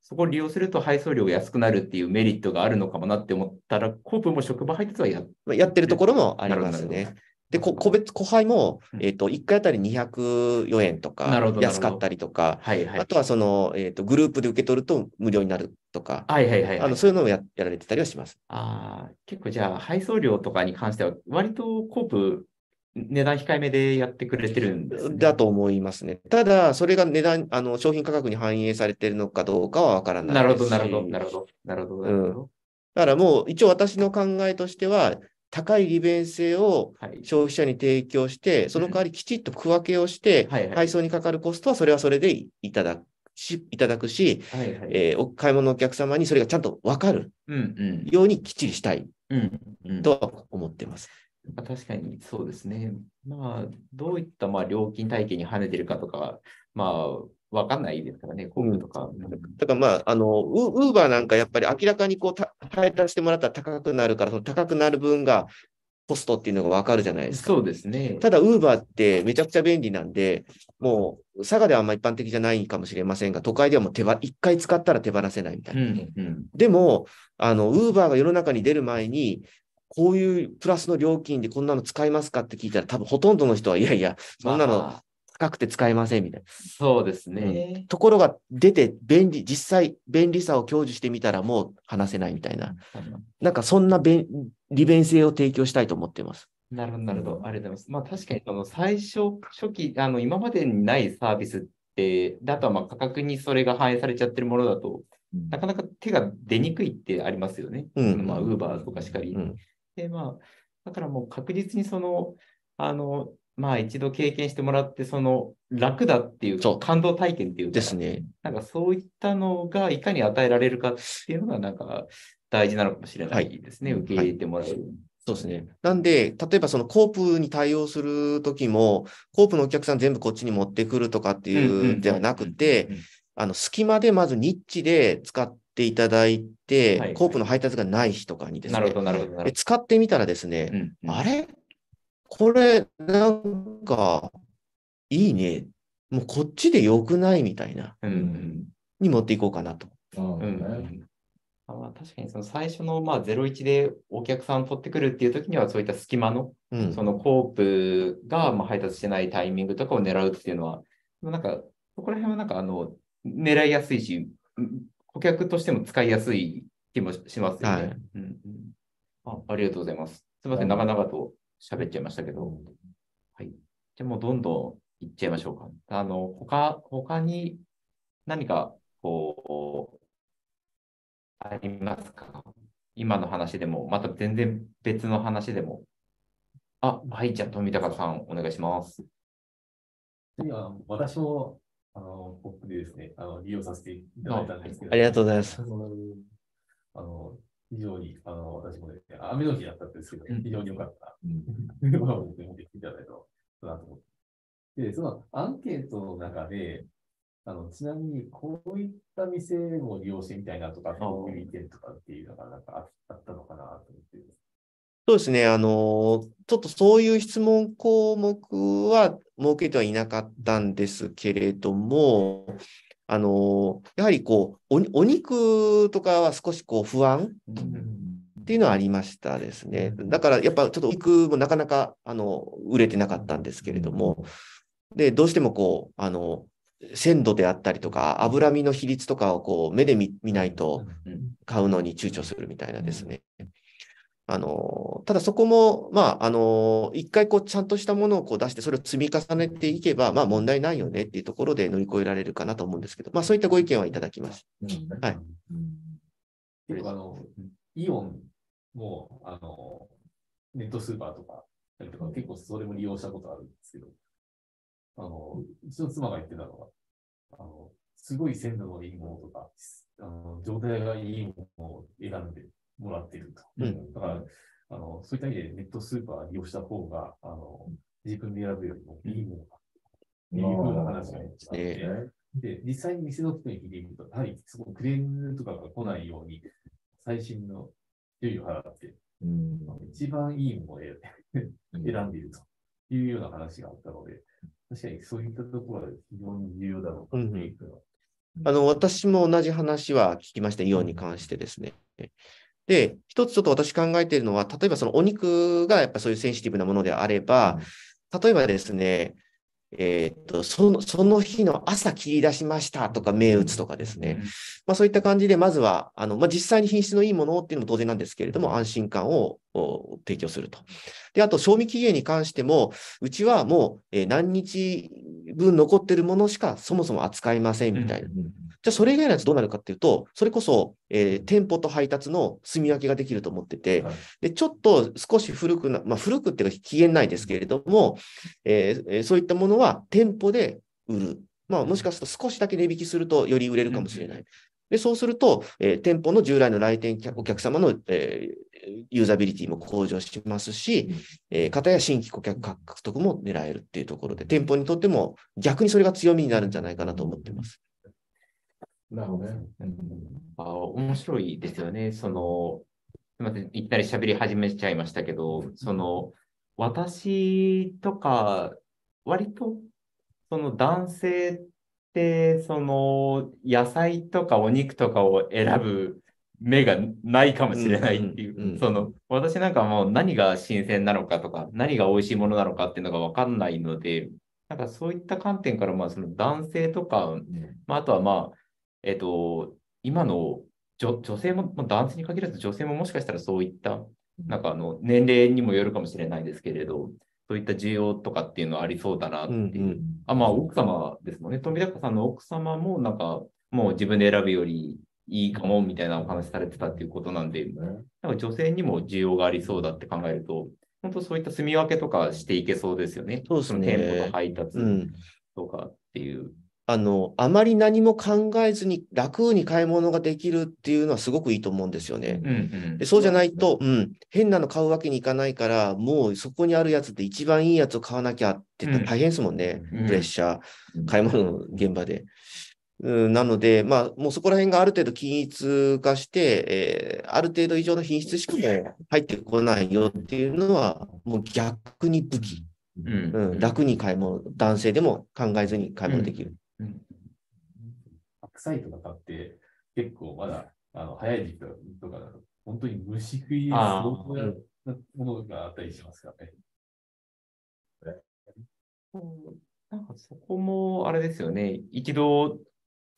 そこを利用すると配送料が安くなるっていうメリットがあるのかもなって思ったら、コープも職場配達はやってやってるところもありますね。で、こ個別、個配も、えっと、いっかいあたりにひゃくよえんとか、安かったりとか、はいはい、あとはその、えっと、グループで受け取ると無料になるとか、はいはいはいはい、あのそういうのを や, やられてたりはします。ああ、結構じゃあ、配送料とかに関しては、割とコープ、値段控えめでやってくれてるんです、ね、だと思いますね。ただ、それが値段、あの商品価格に反映されているのかどうかはわからないですし。なるほど、なるほど、なるほど、なるほど、うん。だからもう、一応私の考えとしては、高い利便性を消費者に提供して、はい、その代わりきちっと区分けをして、うんはいはい、配送にかかるコストはそれはそれでいただくし、いただくし、はいはいえー、お買い物のお客様にそれがちゃんと分かるようにきっちりしたいと思ってます。うんうんうん、確かにそうですね。まあ、どういったまあ料金体系に跳ねてるかとか、まあ、分かんないですからね、コープとか。うん、だからまあ、あの、ウーバーなんかやっぱり明らかにこう、配達してもらったら高くなるから、その高くなる分がコストっていうのが分かるじゃないですか。そうですね。ただ、ウーバーってめちゃくちゃ便利なんで、もう、佐賀ではあんま一般的じゃないかもしれませんが、都会ではもう手ば、一回使ったら手放せないみたいな。うんうん、でも、あの、ウーバーが世の中に出る前に、こういうプラスの料金でこんなの使いますかって聞いたら、多分ほとんどの人は、いやいや、そんなの、まあ高くて使えませんみたいな。そうですね。うん、ところが出て便利、実際便利さを享受してみたらもう話せないみたいな。なんかそんな便利便性を提供したいと思っています。なるほど、なるほど。ありがとうございます。まあ確かにその最初、初期、あの今までにないサービスって、だとはまあ価格にそれが反映されちゃってるものだと、うん、なかなか手が出にくいってありますよね。うん、まあ Uber とかしかり、うん。で、まあ、だからもう確実にその、あの、まあ一度経験してもらって、その楽だっていう感動体験っていうかですね。なんかそういったのがいかに与えられるかっていうのがなんか大事なのかもしれないですね。はい、受け入れてもらう、はい。そうですね。なんで、例えばそのコープに対応するときも、コープのお客さん全部こっちに持ってくるとかっていうではなくて、あの隙間でまずニッチで使って、ていただいて、はいはい、コープの配達がない日とかにですね、なるほどなるほどなるほど、使ってみたらですね、うんうん、あれこれなんかいいね、もうこっちでよくないみたいな、うんうん、に持っていこうかなと。うんうん、あ確かにその最初のまあゼロイチでお客さん取ってくるっていう時にはそういった隙間の、うん、そのコープがまあ配達してないタイミングとかを狙うっていうのはなんかそこら辺はなんかあの狙いやすいし。顧客としても使いやすい気もしますよね。はいうんあ。ありがとうございます。すみません、長々と喋っちゃいましたけど。はい。じゃあもうどんどんいっちゃいましょうか。あの、他、他に何か、こう、ありますか？今の話でも、また全然別の話でも。あ、はい、じゃあ富高さん、お願いします。次は私もあのコープでですね、あの利用させていただいたんですけど、ね、ありがとうございます。あの非常にあの私も、ね、雨の日だったんですけど、非常に良かった。うん、で見ていただいたかなと思って。で、そのアンケートの中で、あのちなみにこういった店を利用してみたいなとか、こういう店とかっていうのがなんかあったのかなと思って。そうですね。あの、ちょっとそういう質問項目は設けてはいなかったんですけれども、あの、やはりこう、お、お肉とかは少しこう不安っていうのはありましたですね。だからやっぱちょっとお肉もなかなか、あの、売れてなかったんですけれども、で、どうしてもこう、あの、鮮度であったりとか、脂身の比率とかをこう、目で 見, 見ないと買うのに躊躇するみたいなですね。あの、ただそこも、まあ、あの、一回こう、ちゃんとしたものをこう出して、それを積み重ねていけば、まあ問題ないよねっていうところで乗り越えられるかなと思うんですけど、まあそういったご意見はいただきます。うん、はい。結構あの、イオンも、あの、ネットスーパーとか、結構それも利用したことあるんですけど、あの、うちの妻が言ってたのが、あの、すごい鮮度のいいものとか、あの状態がいいものを選んで、もらっていると、うん、だからあのそういった意味でネットスーパー利用した方があの自分で選ぶよりもいいものだというふうな話があって、で、実際に店の人に聞いてみると、やはりそこクレームとかが来ないように、最新の注意を払って、うん、一番いいものを選んでいるというような話があったので、確かにそういったところは非常に重要だろうというのは、うん、あの私も同じ話は聞きました、イオンに関してですね。で、一つちょっと私考えているのは、例えばそのお肉がやっぱそういうセンシティブなものであれば、例えばですね、えー、っとその、その日の朝切り出しましたとか、銘打つとかですね、まあ、そういった感じで、まずはあの、まあ、実際に品質のいいものっていうのも当然なんですけれども、安心感を提供すると。で、あと、賞味期限に関しても、うちはもう何日分残ってるものしかそもそも扱いませんみたいな。じゃあ、それ以外のやつどうなるかっていうと、それこそ、えー、店舗と配達の住み分けができると思ってて、はい、でちょっと少し古くな、まあ、古くっていうか期限ないですけれども、えー、そういったものは店舗で売る。まあ、もしかすると少しだけ値引きするとより売れるかもしれない。うん、でそうすると、えー、店舗の従来の来店お客様の、えー、ユーザビリティも向上しますし、うんえー、片や新規顧客獲得も狙えるっていうところで、店舗にとっても逆にそれが強みになるんじゃないかなと思っています。なるほどね、うん、あ面白いですよね。そのすみません、いったりしゃべり始めちゃいましたけど、その私とか、割とその男性ってその野菜とかお肉とかを選ぶ目がないかもしれないっていう、うんうん、その私なんかもう何が新鮮なのかとか、何が美味しいものなのかっていうのが分かんないので、なんかそういった観点から、まあその男性とか、うんまあ、あとはまあ、えっと、今の 女, 女性も、男性に限らず女性ももしかしたらそういった、なんかあの年齢にもよるかもしれないですけれど、そういった需要とかっていうのはありそうだなっていう。うんうん、あ、まあ奥様ですもんね。富高さんの奥様もなんかもう自分で選ぶよりいいかもみたいなお話されてたっていうことなんで、なんか女性にも需要がありそうだって考えると、本当そういった住み分けとかしていけそうですよね。そうですね。店舗と配達とかっていう。うんあの、あまり何も考えずに楽に買い物ができるっていうのはすごくいいと思うんですよね。うんうん、でそうじゃないと、うん、変なの買うわけにいかないから、もうそこにあるやつって一番いいやつを買わなきゃって言ったら大変ですもんね。うん、プレッシャー、うん、買い物の現場で。うん、なので、まあ、もうそこら辺がある程度均一化して、えー、ある程度以上の品質しか入ってこないよっていうのは、もう逆に武器。うんうん、楽に買い物、男性でも考えずに買い物できる。うんうん、白菜とか買って、結構まだあの早い時期とかだと、本当に虫食い、すごくなものがあったりしますからね。なんかそこもあれですよね、一度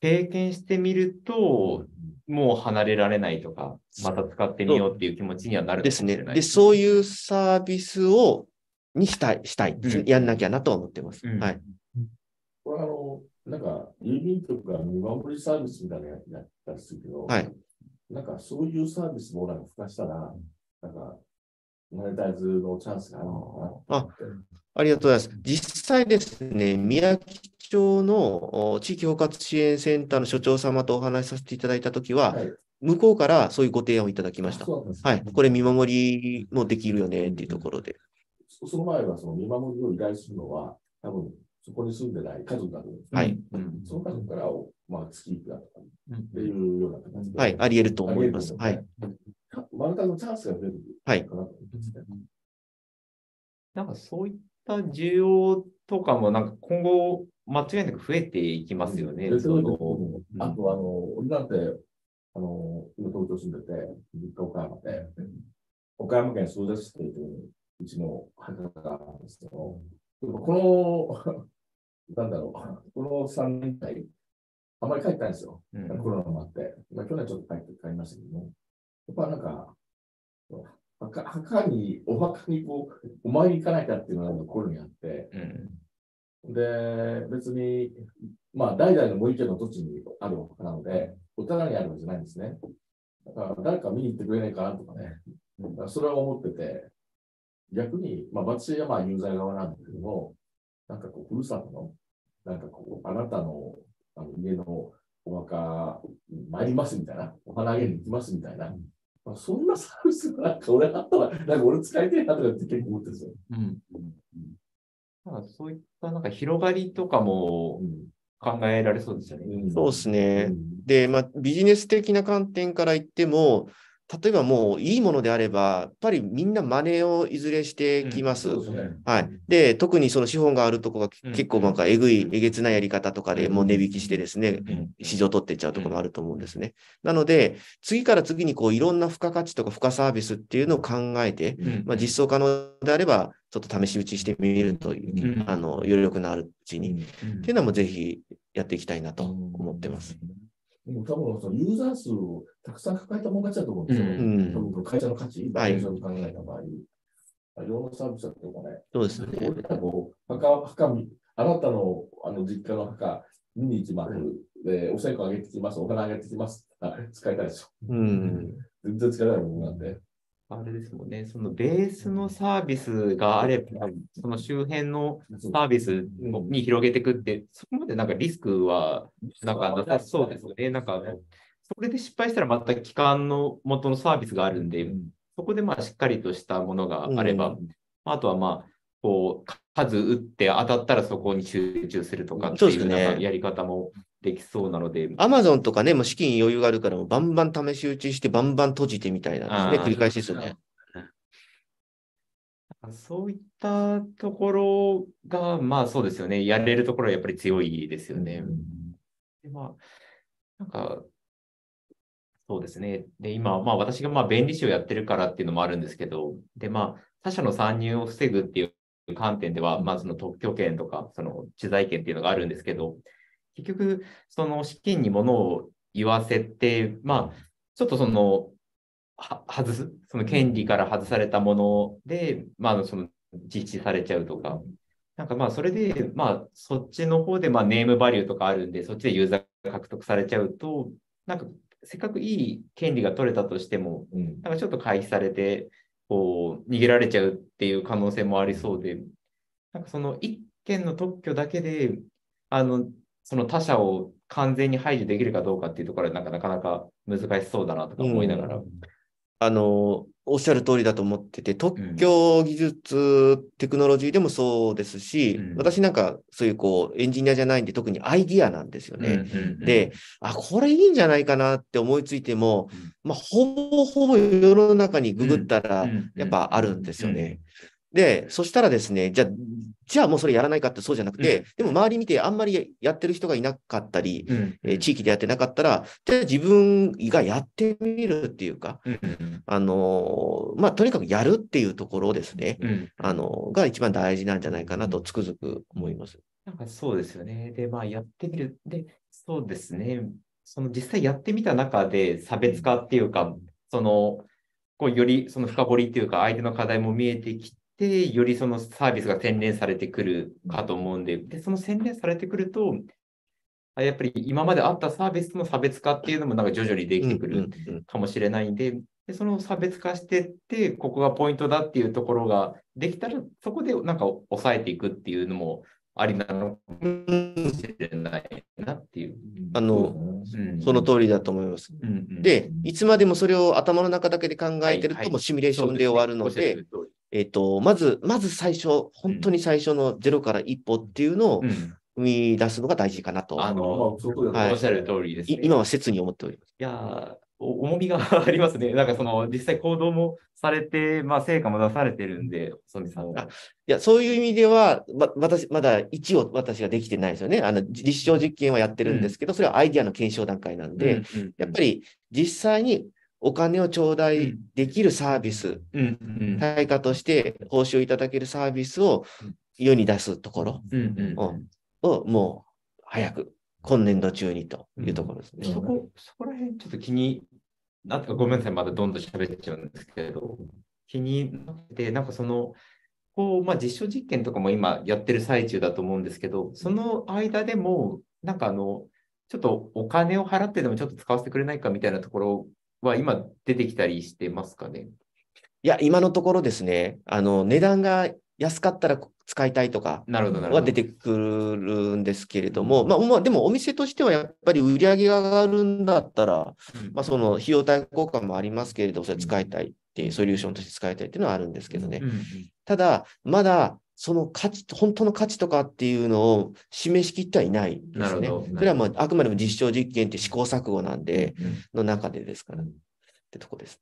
経験してみると、もう離れられないとか、また使ってみようっていう気持ちにはなるかもしれないですね。で、そういうサービスをにしたい、したい、やんなきゃなと思ってます。うん、はい、これあのなんか、郵便局が見守りサービスみたいなのやったりするけど、はい、なんかそういうサービスもなんか付加したら、なんか、マネタイズのチャンスがあるのかな。あ、ありがとうございます。実際ですね、宮城町の地域包括支援センターの所長様とお話しさせていただいたときは、はい、向こうからそういうご提案をいただきました。はい、これ見守りもできるよねっていうところで。うん、その前はその見守りを依頼するのは、多分そこに住んでない家族だと思うんですね。はい。うん、その家族からを、まあ、月いくらとかっていうような形で。はい、あり得ると思います。はい。マルタのチャンスが出てくるかなと思うんですね。はい、なんかそういった需要とかも、なんか今後、間違いなく増えていきますよね。うん、そのあと、あの、俺なんて、あの、今東京住んでて、実家岡山で、岡山県総社市っていう、うちの母があるんですけど、この、なんだろう、このさんねん間、あまり帰ってないんですよ。うん、コロナもあって。まあ、去年ちょっと帰って帰りましたけども、やっぱなんか、墓, 墓に、お墓にこう、お前に行かなきゃっていうのがコロナにあって、うん、で、別に、まあ、代々の森家の土地にあるお墓なので、お寺にあるわけじゃないんですね。だから、誰か見に行ってくれないかなとかね、だからそれは思ってて、逆に、まあ、私はまあユーザー側なんだけども、なんかこう、ふるさとの、なんかこう、あなたのあの家のお墓に参りますみたいな、お花あげに行きますみたいな、まあ、そんなサービスがなんか俺あったら、なんか俺使いたいなとかって結構思ってるんですよ。うん。だからそういったなんか広がりとかも、考えられそうですよね。うん、そうですね。うん、で、まあ、ビジネス的な観点から言っても、例えばもういいものであれば、やっぱりみんな真似をいずれしてきます。うん、そうですね。はい。で、特にその資本があるとこが結構なんかえぐい、うん、えげつないやり方とかでもう値引きしてですね、うん、市場取っていっちゃうところもあると思うんですね。なので、次から次にこういろんな付加価値とか付加サービスっていうのを考えて、うん、まあ実装可能であれば、ちょっと試し打ちしてみるという、うん、あの、余力のあるうちに、うん、っていうのもぜひやっていきたいなと思ってます。でも多分そのユーザー数をたくさん抱えたもん勝ちだと思うんですよね。うん、多分会社の価値、バリエーション考えた場合、いろんなサービスだとかね。そうですね。俺らも墓、墓、あなたのあの実家の墓、見に行きます。うん、お線香あげてきます。お金あげてきます。あ、使いたいでしょ。うん、全然使えないものなんで。あれですもんね、そのベースのサービスがあれば、その周辺のサービスに広げていくって、そこまでなんかリスクはなんかなさそうですよね。なんかそれで失敗したらまた基幹の元のサービスがあるんで、そこでまあしっかりとしたものがあれば、うん、あとはまあこう数打って当たったらそこに集中するとかっていうなんかやり方もできそうなので、アマゾンとかね、もう資金余裕があるから、バンバン試し打ちして、バンバン閉じてみたいなですね、繰り返しですよね。そういったところが、まあそうですよね、やれるところはやっぱり強いですよね。でまあ、なんか、そうですね、で今、まあ、私がまあ弁理士をやってるからっていうのもあるんですけど、でまあ、他社の参入を防ぐっていう観点では、まあ、その特許権とか、その知財権っていうのがあるんですけど、結局、その資金にものを言わせて、まあ、ちょっとその、は外す、その権利から外されたもので、まあ、その実施されちゃうとか、なんかまあ、それで、まあ、そっちの方で、まあ、ネームバリューとかあるんで、そっちでユーザーが獲得されちゃうと、なんか、せっかくいい権利が取れたとしても、なんかちょっと回避されて、こう、逃げられちゃうっていう可能性もありそうで、なんかその一件の特許だけで、あの、その他者を完全に排除できるかどうかっていうところはなんかなかなか難しそうだなとか思いながら、うん、あのおっしゃる通りだと思ってて、特許技術、うん、テクノロジーでもそうですし、うん、私なんかそういうこうエンジニアじゃないんで特にアイディアなんですよね。で、あ、これいいんじゃないかなって思いついても、うん、まあほぼほぼ世の中にググったらやっぱあるんですよね。で、そしたらですね、じゃあ、じゃあもうそれやらないかってそうじゃなくて、うん、でも周り見てあんまりやってる人がいなかったり、うんえー、地域でやってなかったら、じゃあ自分がやってみるっていうか、うん、あの、まあ、とにかくやるっていうところですね、うん、あの、が一番大事なんじゃないかなとつくづく思います。なんかそうですよね。で、まあ、やってみる。で、そうですね。その実際やってみた中で差別化っていうか、その、こうよりその深掘りっていうか、相手の課題も見えてきて、で、よりそのサービスが洗練されてくるかと思うんで、で、その洗練されてくると、やっぱり今まであったサービスとの差別化っていうのもなんか徐々にできてくるかもしれないんで、でその差別化してって、ここがポイントだっていうところができたら、そこでなんか抑えていくっていうのもありなのかもしれないなっていう。あの、うん、その通りだと思います。うんうん、で、いつまでもそれを頭の中だけで考えてると、もうシミュレーションで終わるので、えっと、まず、まず最初、本当に最初のゼロから一歩っていうのを生み出すのが大事かなと。あの、おっしゃる通りですね。今は切に思っております。いや、重みがありますね。なんかその、実際行動もされて、まあ、成果も出されてるんで、細見さんは。いや、そういう意味では、ま、私、まだいちを私ができてないですよね。あの、実証実験はやってるんですけど、うん、それはアイディアの検証段階なんで、やっぱり実際に、お金を頂戴できるサービス、対価として報酬いただけるサービスを世に出すところをもう早く今年度中にというところですね。うん、そこ、そこら辺ちょっと気になって、ごめんなさい、まだどんどん喋っちゃうんですけど、気になって、なんかその、こう、まあ実証実験とかも今やってる最中だと思うんですけど、その間でも、なんかあの、ちょっとお金を払ってでもちょっと使わせてくれないかみたいなところをは今出てきたりしてますかね。いや、今のところですね、あの値段が安かったら使いたいとかは出てくるんですけれども、まあ、まあ、でもお店としてはやっぱり売り上げが上がるんだったら、うん、まあその費用対効果もありますけれども、それ使いたいっていうソリューションとして使いたいっていうのはあるんですけどね。うんうん、ただ、まだその価値、本当の価値とかっていうのを示しきってはいないですね。それは、まあ、あくまでも実証実験って試行錯誤なんで、うん、の中でですから、ね、ってとこです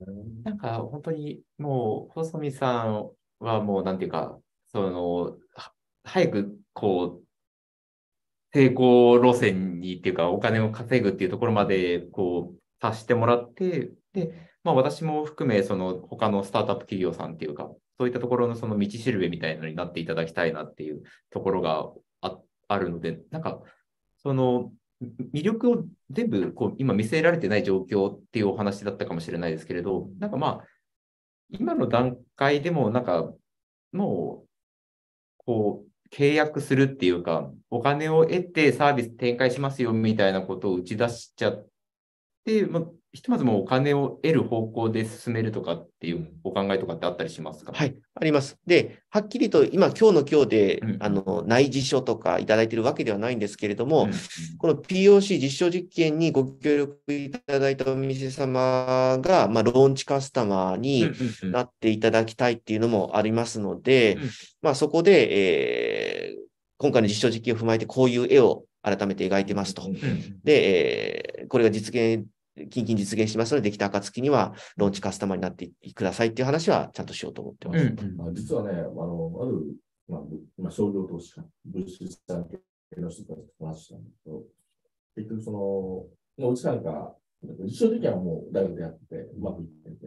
ね。なんか本当にもう細見さんはもうなんていうか、その早くこう成功路線にっていうかお金を稼ぐっていうところまでこう達してもらって、で、まあ私も含めその他のスタートアップ企業さんっていうか、そういったところのその道しるべみたいなのになっていただきたいなっていうところが あ, あるので、なんかその魅力を全部こう今見せられてない状況っていうお話だったかもしれないですけれど、なんかまあ今の段階でもなんかもうこう契約するっていうか、お金を得てサービス展開しますよみたいなことを打ち出しちゃって、まあひとまずもうお金を得る方向で進めるとかっていうお考えとかってあったりしますか？はい、あります。で、はっきりと今、今日の今日で、うん、あの内示書とかいただいているわけではないんですけれども、うん、この ピーオーシー 実証実験にご協力いただいたお店様が、まあ、ローンチカスタマーになっていただきたいっていうのもありますので、まあ、そこで、えー、今回の実証実験を踏まえて、こういう絵を改めて描いてますと。で、えー、これが実現近々実現しますので、できた暁にはローンチカスタマーになってくださいっていう話はちゃんとしようと思ってます。うんうん、実はね、あの、ある、まあ、まあ、商業投資家、物資産系の人たちと話したんだけど、結局その、もううちなんか、実証実験はもう大学でやってて、うまくいってて、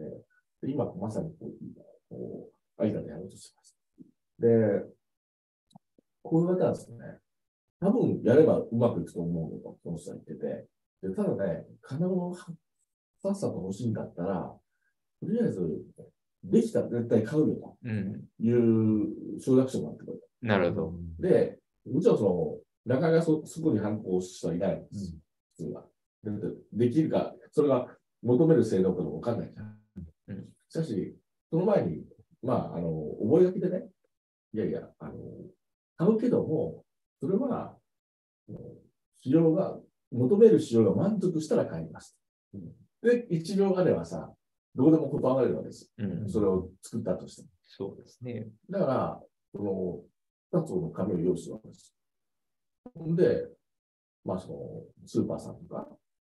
で今まさにこう、こう、間でやろうとしてます。で、こういうわけなんですね。多分やればうまくいくと思うのと、この人は言ってて、でただね、金をさっさと欲しいんだったら、とりあえず、できたら絶対買うよという承諾書があってくる。なるほど。で、もちろんその、なかなかそ、そこに反抗してはいないんです、うん、普通は。で、できるか、それが求める性能かどうかわかんないじゃん。うん、しかし、その前に、まあ、あの、覚書でね、いやいや、あの、買うけども、それは、使用が、求める仕様が満足したら買います。うん、で、いちびょうかんではさ、どこでも断られるわけです。うん、それを作ったとしても。そうですね。だから、このふたつの紙を用意するわけです。んで、まあ、その、スーパーさんとか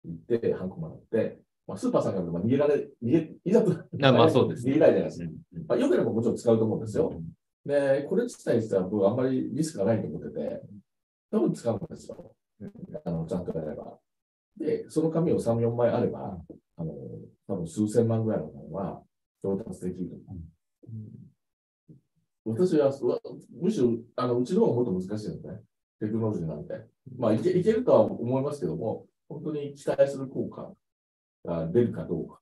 行って、ハンコもらって、まあ、スーパーさんから逃げられ、逃げ、いざくなまあそうです、ね。逃げられないじゃないですか。まあ、よければもちろん使うと思うんですよ。うん、で、これ自体実は僕あんまりリスクがないと思ってて、多分使うんですよ。あのちゃんとやれば。で、その紙をさん、よんまいあれば、あの、多分数千万ぐらいのものは調達できると思う。うん、私は、むしろ、あの、うちの方がもっと難しいのね。テクノロジーなんて。まあいけ、いけるとは思いますけども、本当に期待する効果が出るかどうか。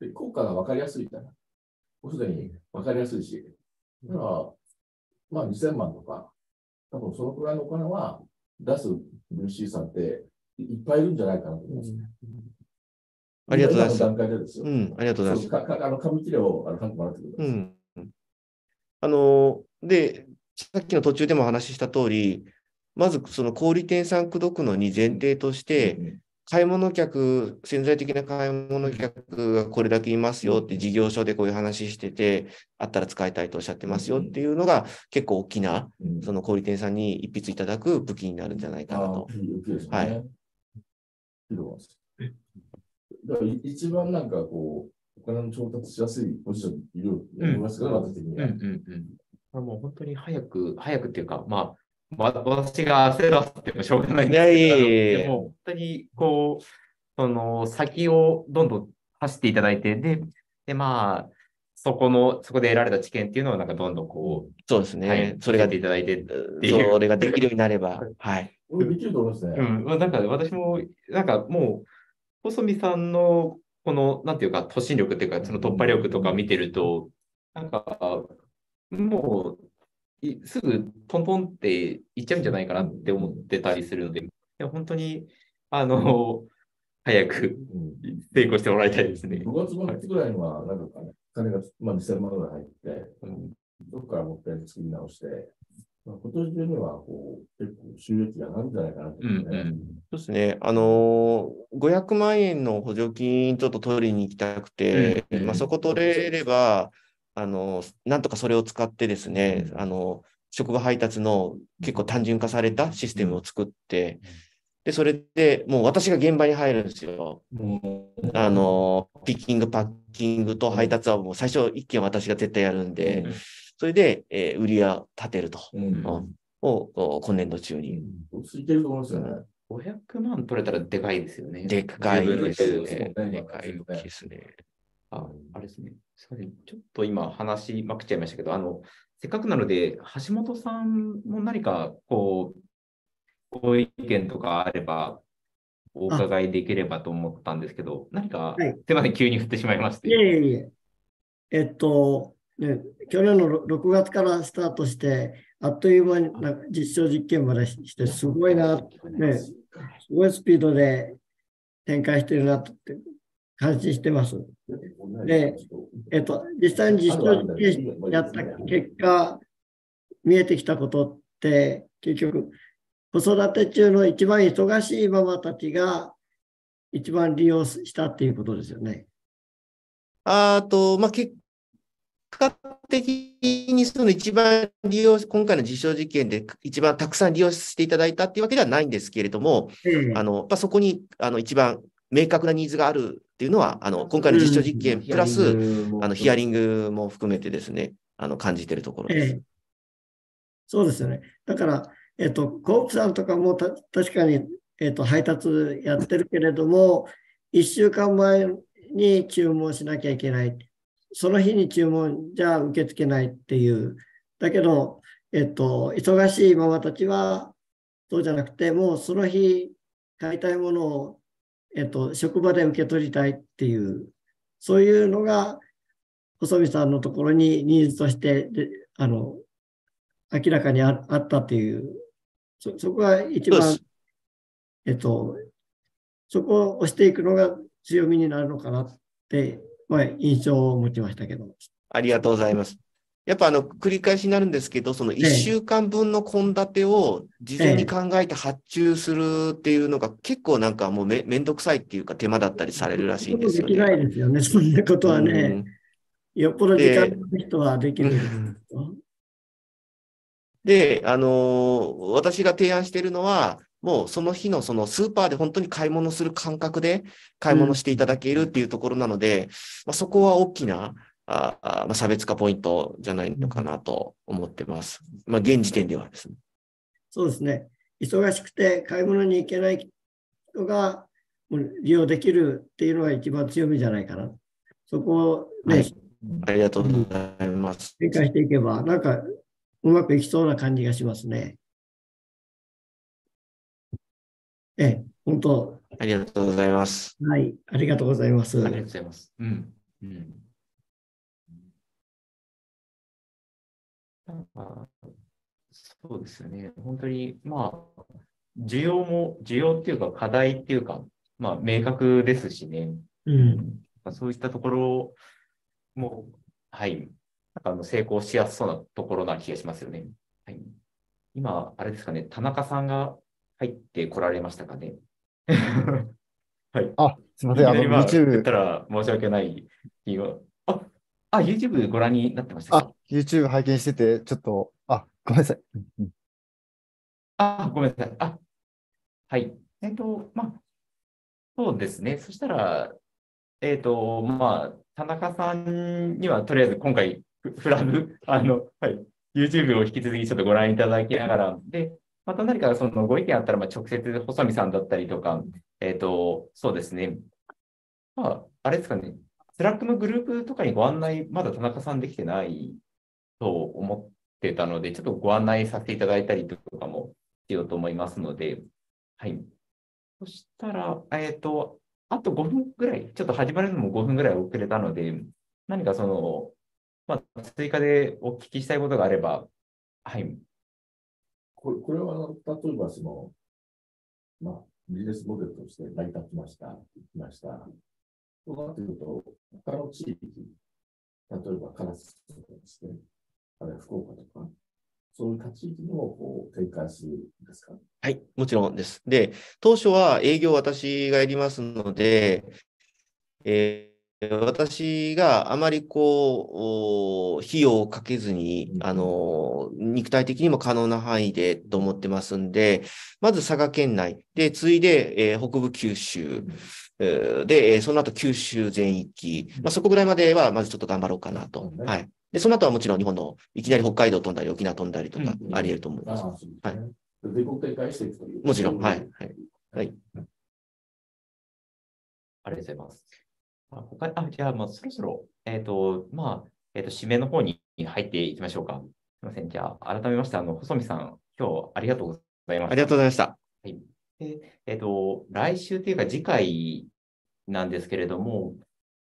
で、効果が分かりやすいから。もうすでに分かりやすいし。だから、まあにせんまんとか、多分そのくらいのお金は出す。ブイシー さんっていっぱいいるんじゃないかなと思いますね。ありがとうございます。段階でですよ。うん、ありがとうございます。かかあの紙切れをあの紙もらってください。うん。あのでさっきの途中でもお話しした通り、まずその小売店さん口説くのに前提として、うん、買い物客潜在的な買い物客がこれだけいますよって事業所でこういう話しててあったら使いたいとおっしゃってますよっていうのが結構大きな、うん、その小売店さんに一筆いただく武器になるんじゃないかなと。はい。だから一番なんかこうお金の調達しやすいポジションいると思いますから、私的には。もう本当に早く早くっていうかまあ。私が焦らせてもしょうがないんですけど、でも本当にこう、その先をどんどん走っていただいて、で、でまあ、そこの、そこで得られた知見っていうのをなんかどんどんこう、そうですね、はい、それができるようになれば、はい。できると思いますね。うん、なんか私も、なんかもう、細見さんのこの、なんていうか、突進力っていうか、その突破力とか見てると、なんか、もう、すぐトントンっていっちゃうんじゃないかなって思ってたりするので、本当に、あの、早く成功してもらいたいですね。ごがつまつぐらいには、なんか、ね、金が、まあ、にせんまんぐらい入って、うん、どこからもう一回作り直して、まあ、今年中にはこう結構収益が上がるんじゃないかなって、ね。うんうん、そうですね。あのー、ごひゃくまんえんの補助金ちょっと取りに行きたくて、うんうん、まあそこ取れれば、あのなんとかそれを使ってですね、うん、あの職場配達の結構単純化されたシステムを作って、うん、でそれでもう私が現場に入るんですよ、うん、あのピッキングパッキングと配達はもう最初一件私が絶対やるんで、うん、それで、えー、売りは立てると、うんうん、を今年度中に、うん、続いてると思うんですよね。ごひゃくまん取れたらでかいですよね。でかいですね。でかいですね。あ、あれですね。すみません。ちょっと今話しまくっちゃいましたけど、あの、せっかくなので、橋本さんも何かこう、ご意見とかあれば、お伺いできればと思ったんですけど、何か、はい、すみません、急に振ってしまいまして。いえいえいえ。えっと、ね、去年のろくがつからスタートして、あっという間になんか実証実験までして、すごいな、ね、すごいスピードで展開してるなって感心してます。で、えっと、実際に実証実験やった結果、見えてきたことって、結局、子育て中の一番忙しいママたちが一番利用したっていうことですよね。あと、まあ、結果的にその一番利用、今回の実証実験で一番たくさん利用していただいたっていうわけではないんですけれども、うん、あのまあ、そこにあの一番明確なニーズがあるっていうのは、あの今回の実証実験プラス、うん、あのヒアリングも含めてですね、あの感じているところです、ええ。そうですよね。だから、えっと、コープさんとかもた確かに、えっと、配達やってるけれども、いっしゅうかんまえに注文しなきゃいけない。その日に注文じゃ受け付けないっていう。だけど、えっと、忙しいママたちは、そうじゃなくて、もうその日買いたいものを、えっと、職場で受け取りたいっていう、そういうのが、細見さんのところにニーズとして、であの、明らかに あ, あったっていう、そ、そこが一番、えっと、そこを押していくのが強みになるのかなって、まあ、印象を持ちましたけど。ありがとうございます。やっぱあの繰り返しになるんですけど、そのいっしゅうかんぶんの献立を事前に考えて発注するっていうのが結構なんかもう め, めんどくさいっていうか手間だったりされるらしいんですよね。できないですよね、そんなことはね。うん、よっぽど時間の人はできるんですよ。で、あのー、私が提案しているのは、もうその日のそのスーパーで本当に買い物する感覚で買い物していただけるっていうところなので、うん、まあ、そこは大きなああ、まあ、差別化ポイントじゃないのかなと思ってます。まあ、現時点ではですね。そうですね。忙しくて買い物に行けない人が利用できるっていうのが一番強みじゃないかな。そこをね、はい、ありがとうございます。展開していけば、なんかうまくいきそうな感じがしますね。ええ、本当。ありがとうございます。はい、ありがとうございます。ありがとうございます。うん。うん、なんかそうですよね。本当に、まあ、需要も、需要っていうか、課題っていうか、まあ、明確ですしね。うん。そういったところも、はい、なんかあの成功しやすそうなところな気がしますよね。はい、今、あれですかね、田中さんが、入ってこられましたかね。はい。あ、すみません。あの、YouTube。言ったら申し訳ない。あ、あ、YouTube ご覧になってましたか？あ、YouTube 拝見してて、ちょっと、あ、ごめんなさい。あ、ごめんなさい。あ、はい。えっと、まあ、そうですね。そしたら、えっと、まあ、田中さんにはとりあえず今回、フラグ、あの、はい。YouTube を引き続きちょっとご覧いただきながら、で、また何かそのご意見あったら、まあ直接細見さんだったりとか、えっと、そうですね。まあ、あれですかね、スラックのグループとかにご案内、まだ田中さんできてないと思ってたので、ちょっとご案内させていただいたりとかもしようと思いますので、はい。そしたら、えっと、あとごふんぐらい、ちょっと始まるのもごふんぐらい遅れたので、何かその、まあ、追加でお聞きしたいことがあれば、はい。これは例えばその、まあ、ビジネスモデルとして成り立ちました、できました。そうなってくると、他の地域、例えば唐津とかですね、あるいは福岡とか、そういう地域にもこう展開するんですか？はい、もちろんです。で、当初は営業私がやりますので、え私があまりこう、費用をかけずに、あの、肉体的にも可能な範囲でと思ってますんで、まず佐賀県内で、次いで、えー、北部九州、えー、で、その後九州全域、まあ、そこぐらいまではまずちょっと頑張ろうかなと。うん、はい。で、その後はもちろん日本の、いきなり北海道飛んだり、沖縄飛んだりとかあり得ると思います。うんうん、はい。全国展開していくという。もちろん、はい。はい。はい、ありがとうございます。あ、他、あ、じゃあ、まあ、そろそろ、えっと、まあ、えっと、締めの方に入っていきましょうか。すみません。じゃあ、改めまして、あの、細見さん、今日ありがとうございました。ありがとうございました。はい。で、えっと、来週というか、次回なんですけれども、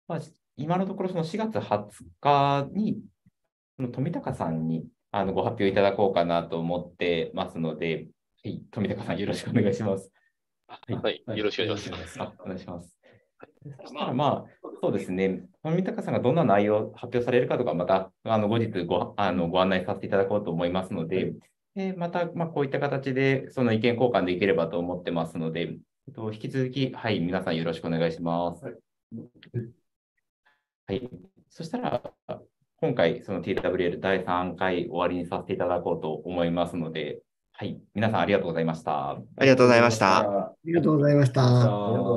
まあ、今のところ、そのしがつはつかに、富高さんにあのご発表いただこうかなと思ってますので、はい、富高さん、よろしくお願いします。はい、はいはい、よろしくお願いします。お願いします。まあ、まあ、そうですね、富高さんがどんな内容を発表されるかとか、またあの後日ごあのご案内させていただこうと思いますので、でまた、まあ、こういった形でその意見交換できればと思ってますので、えっと、引き続き、はい、皆さんよろしくお願いします。はいはい、そしたら、今回、その ティーダブリューエル だいさんかい終わりにさせていただこうと思いますので、はい、皆さんありがとうございました。ありがとうございました。ありがとうございました。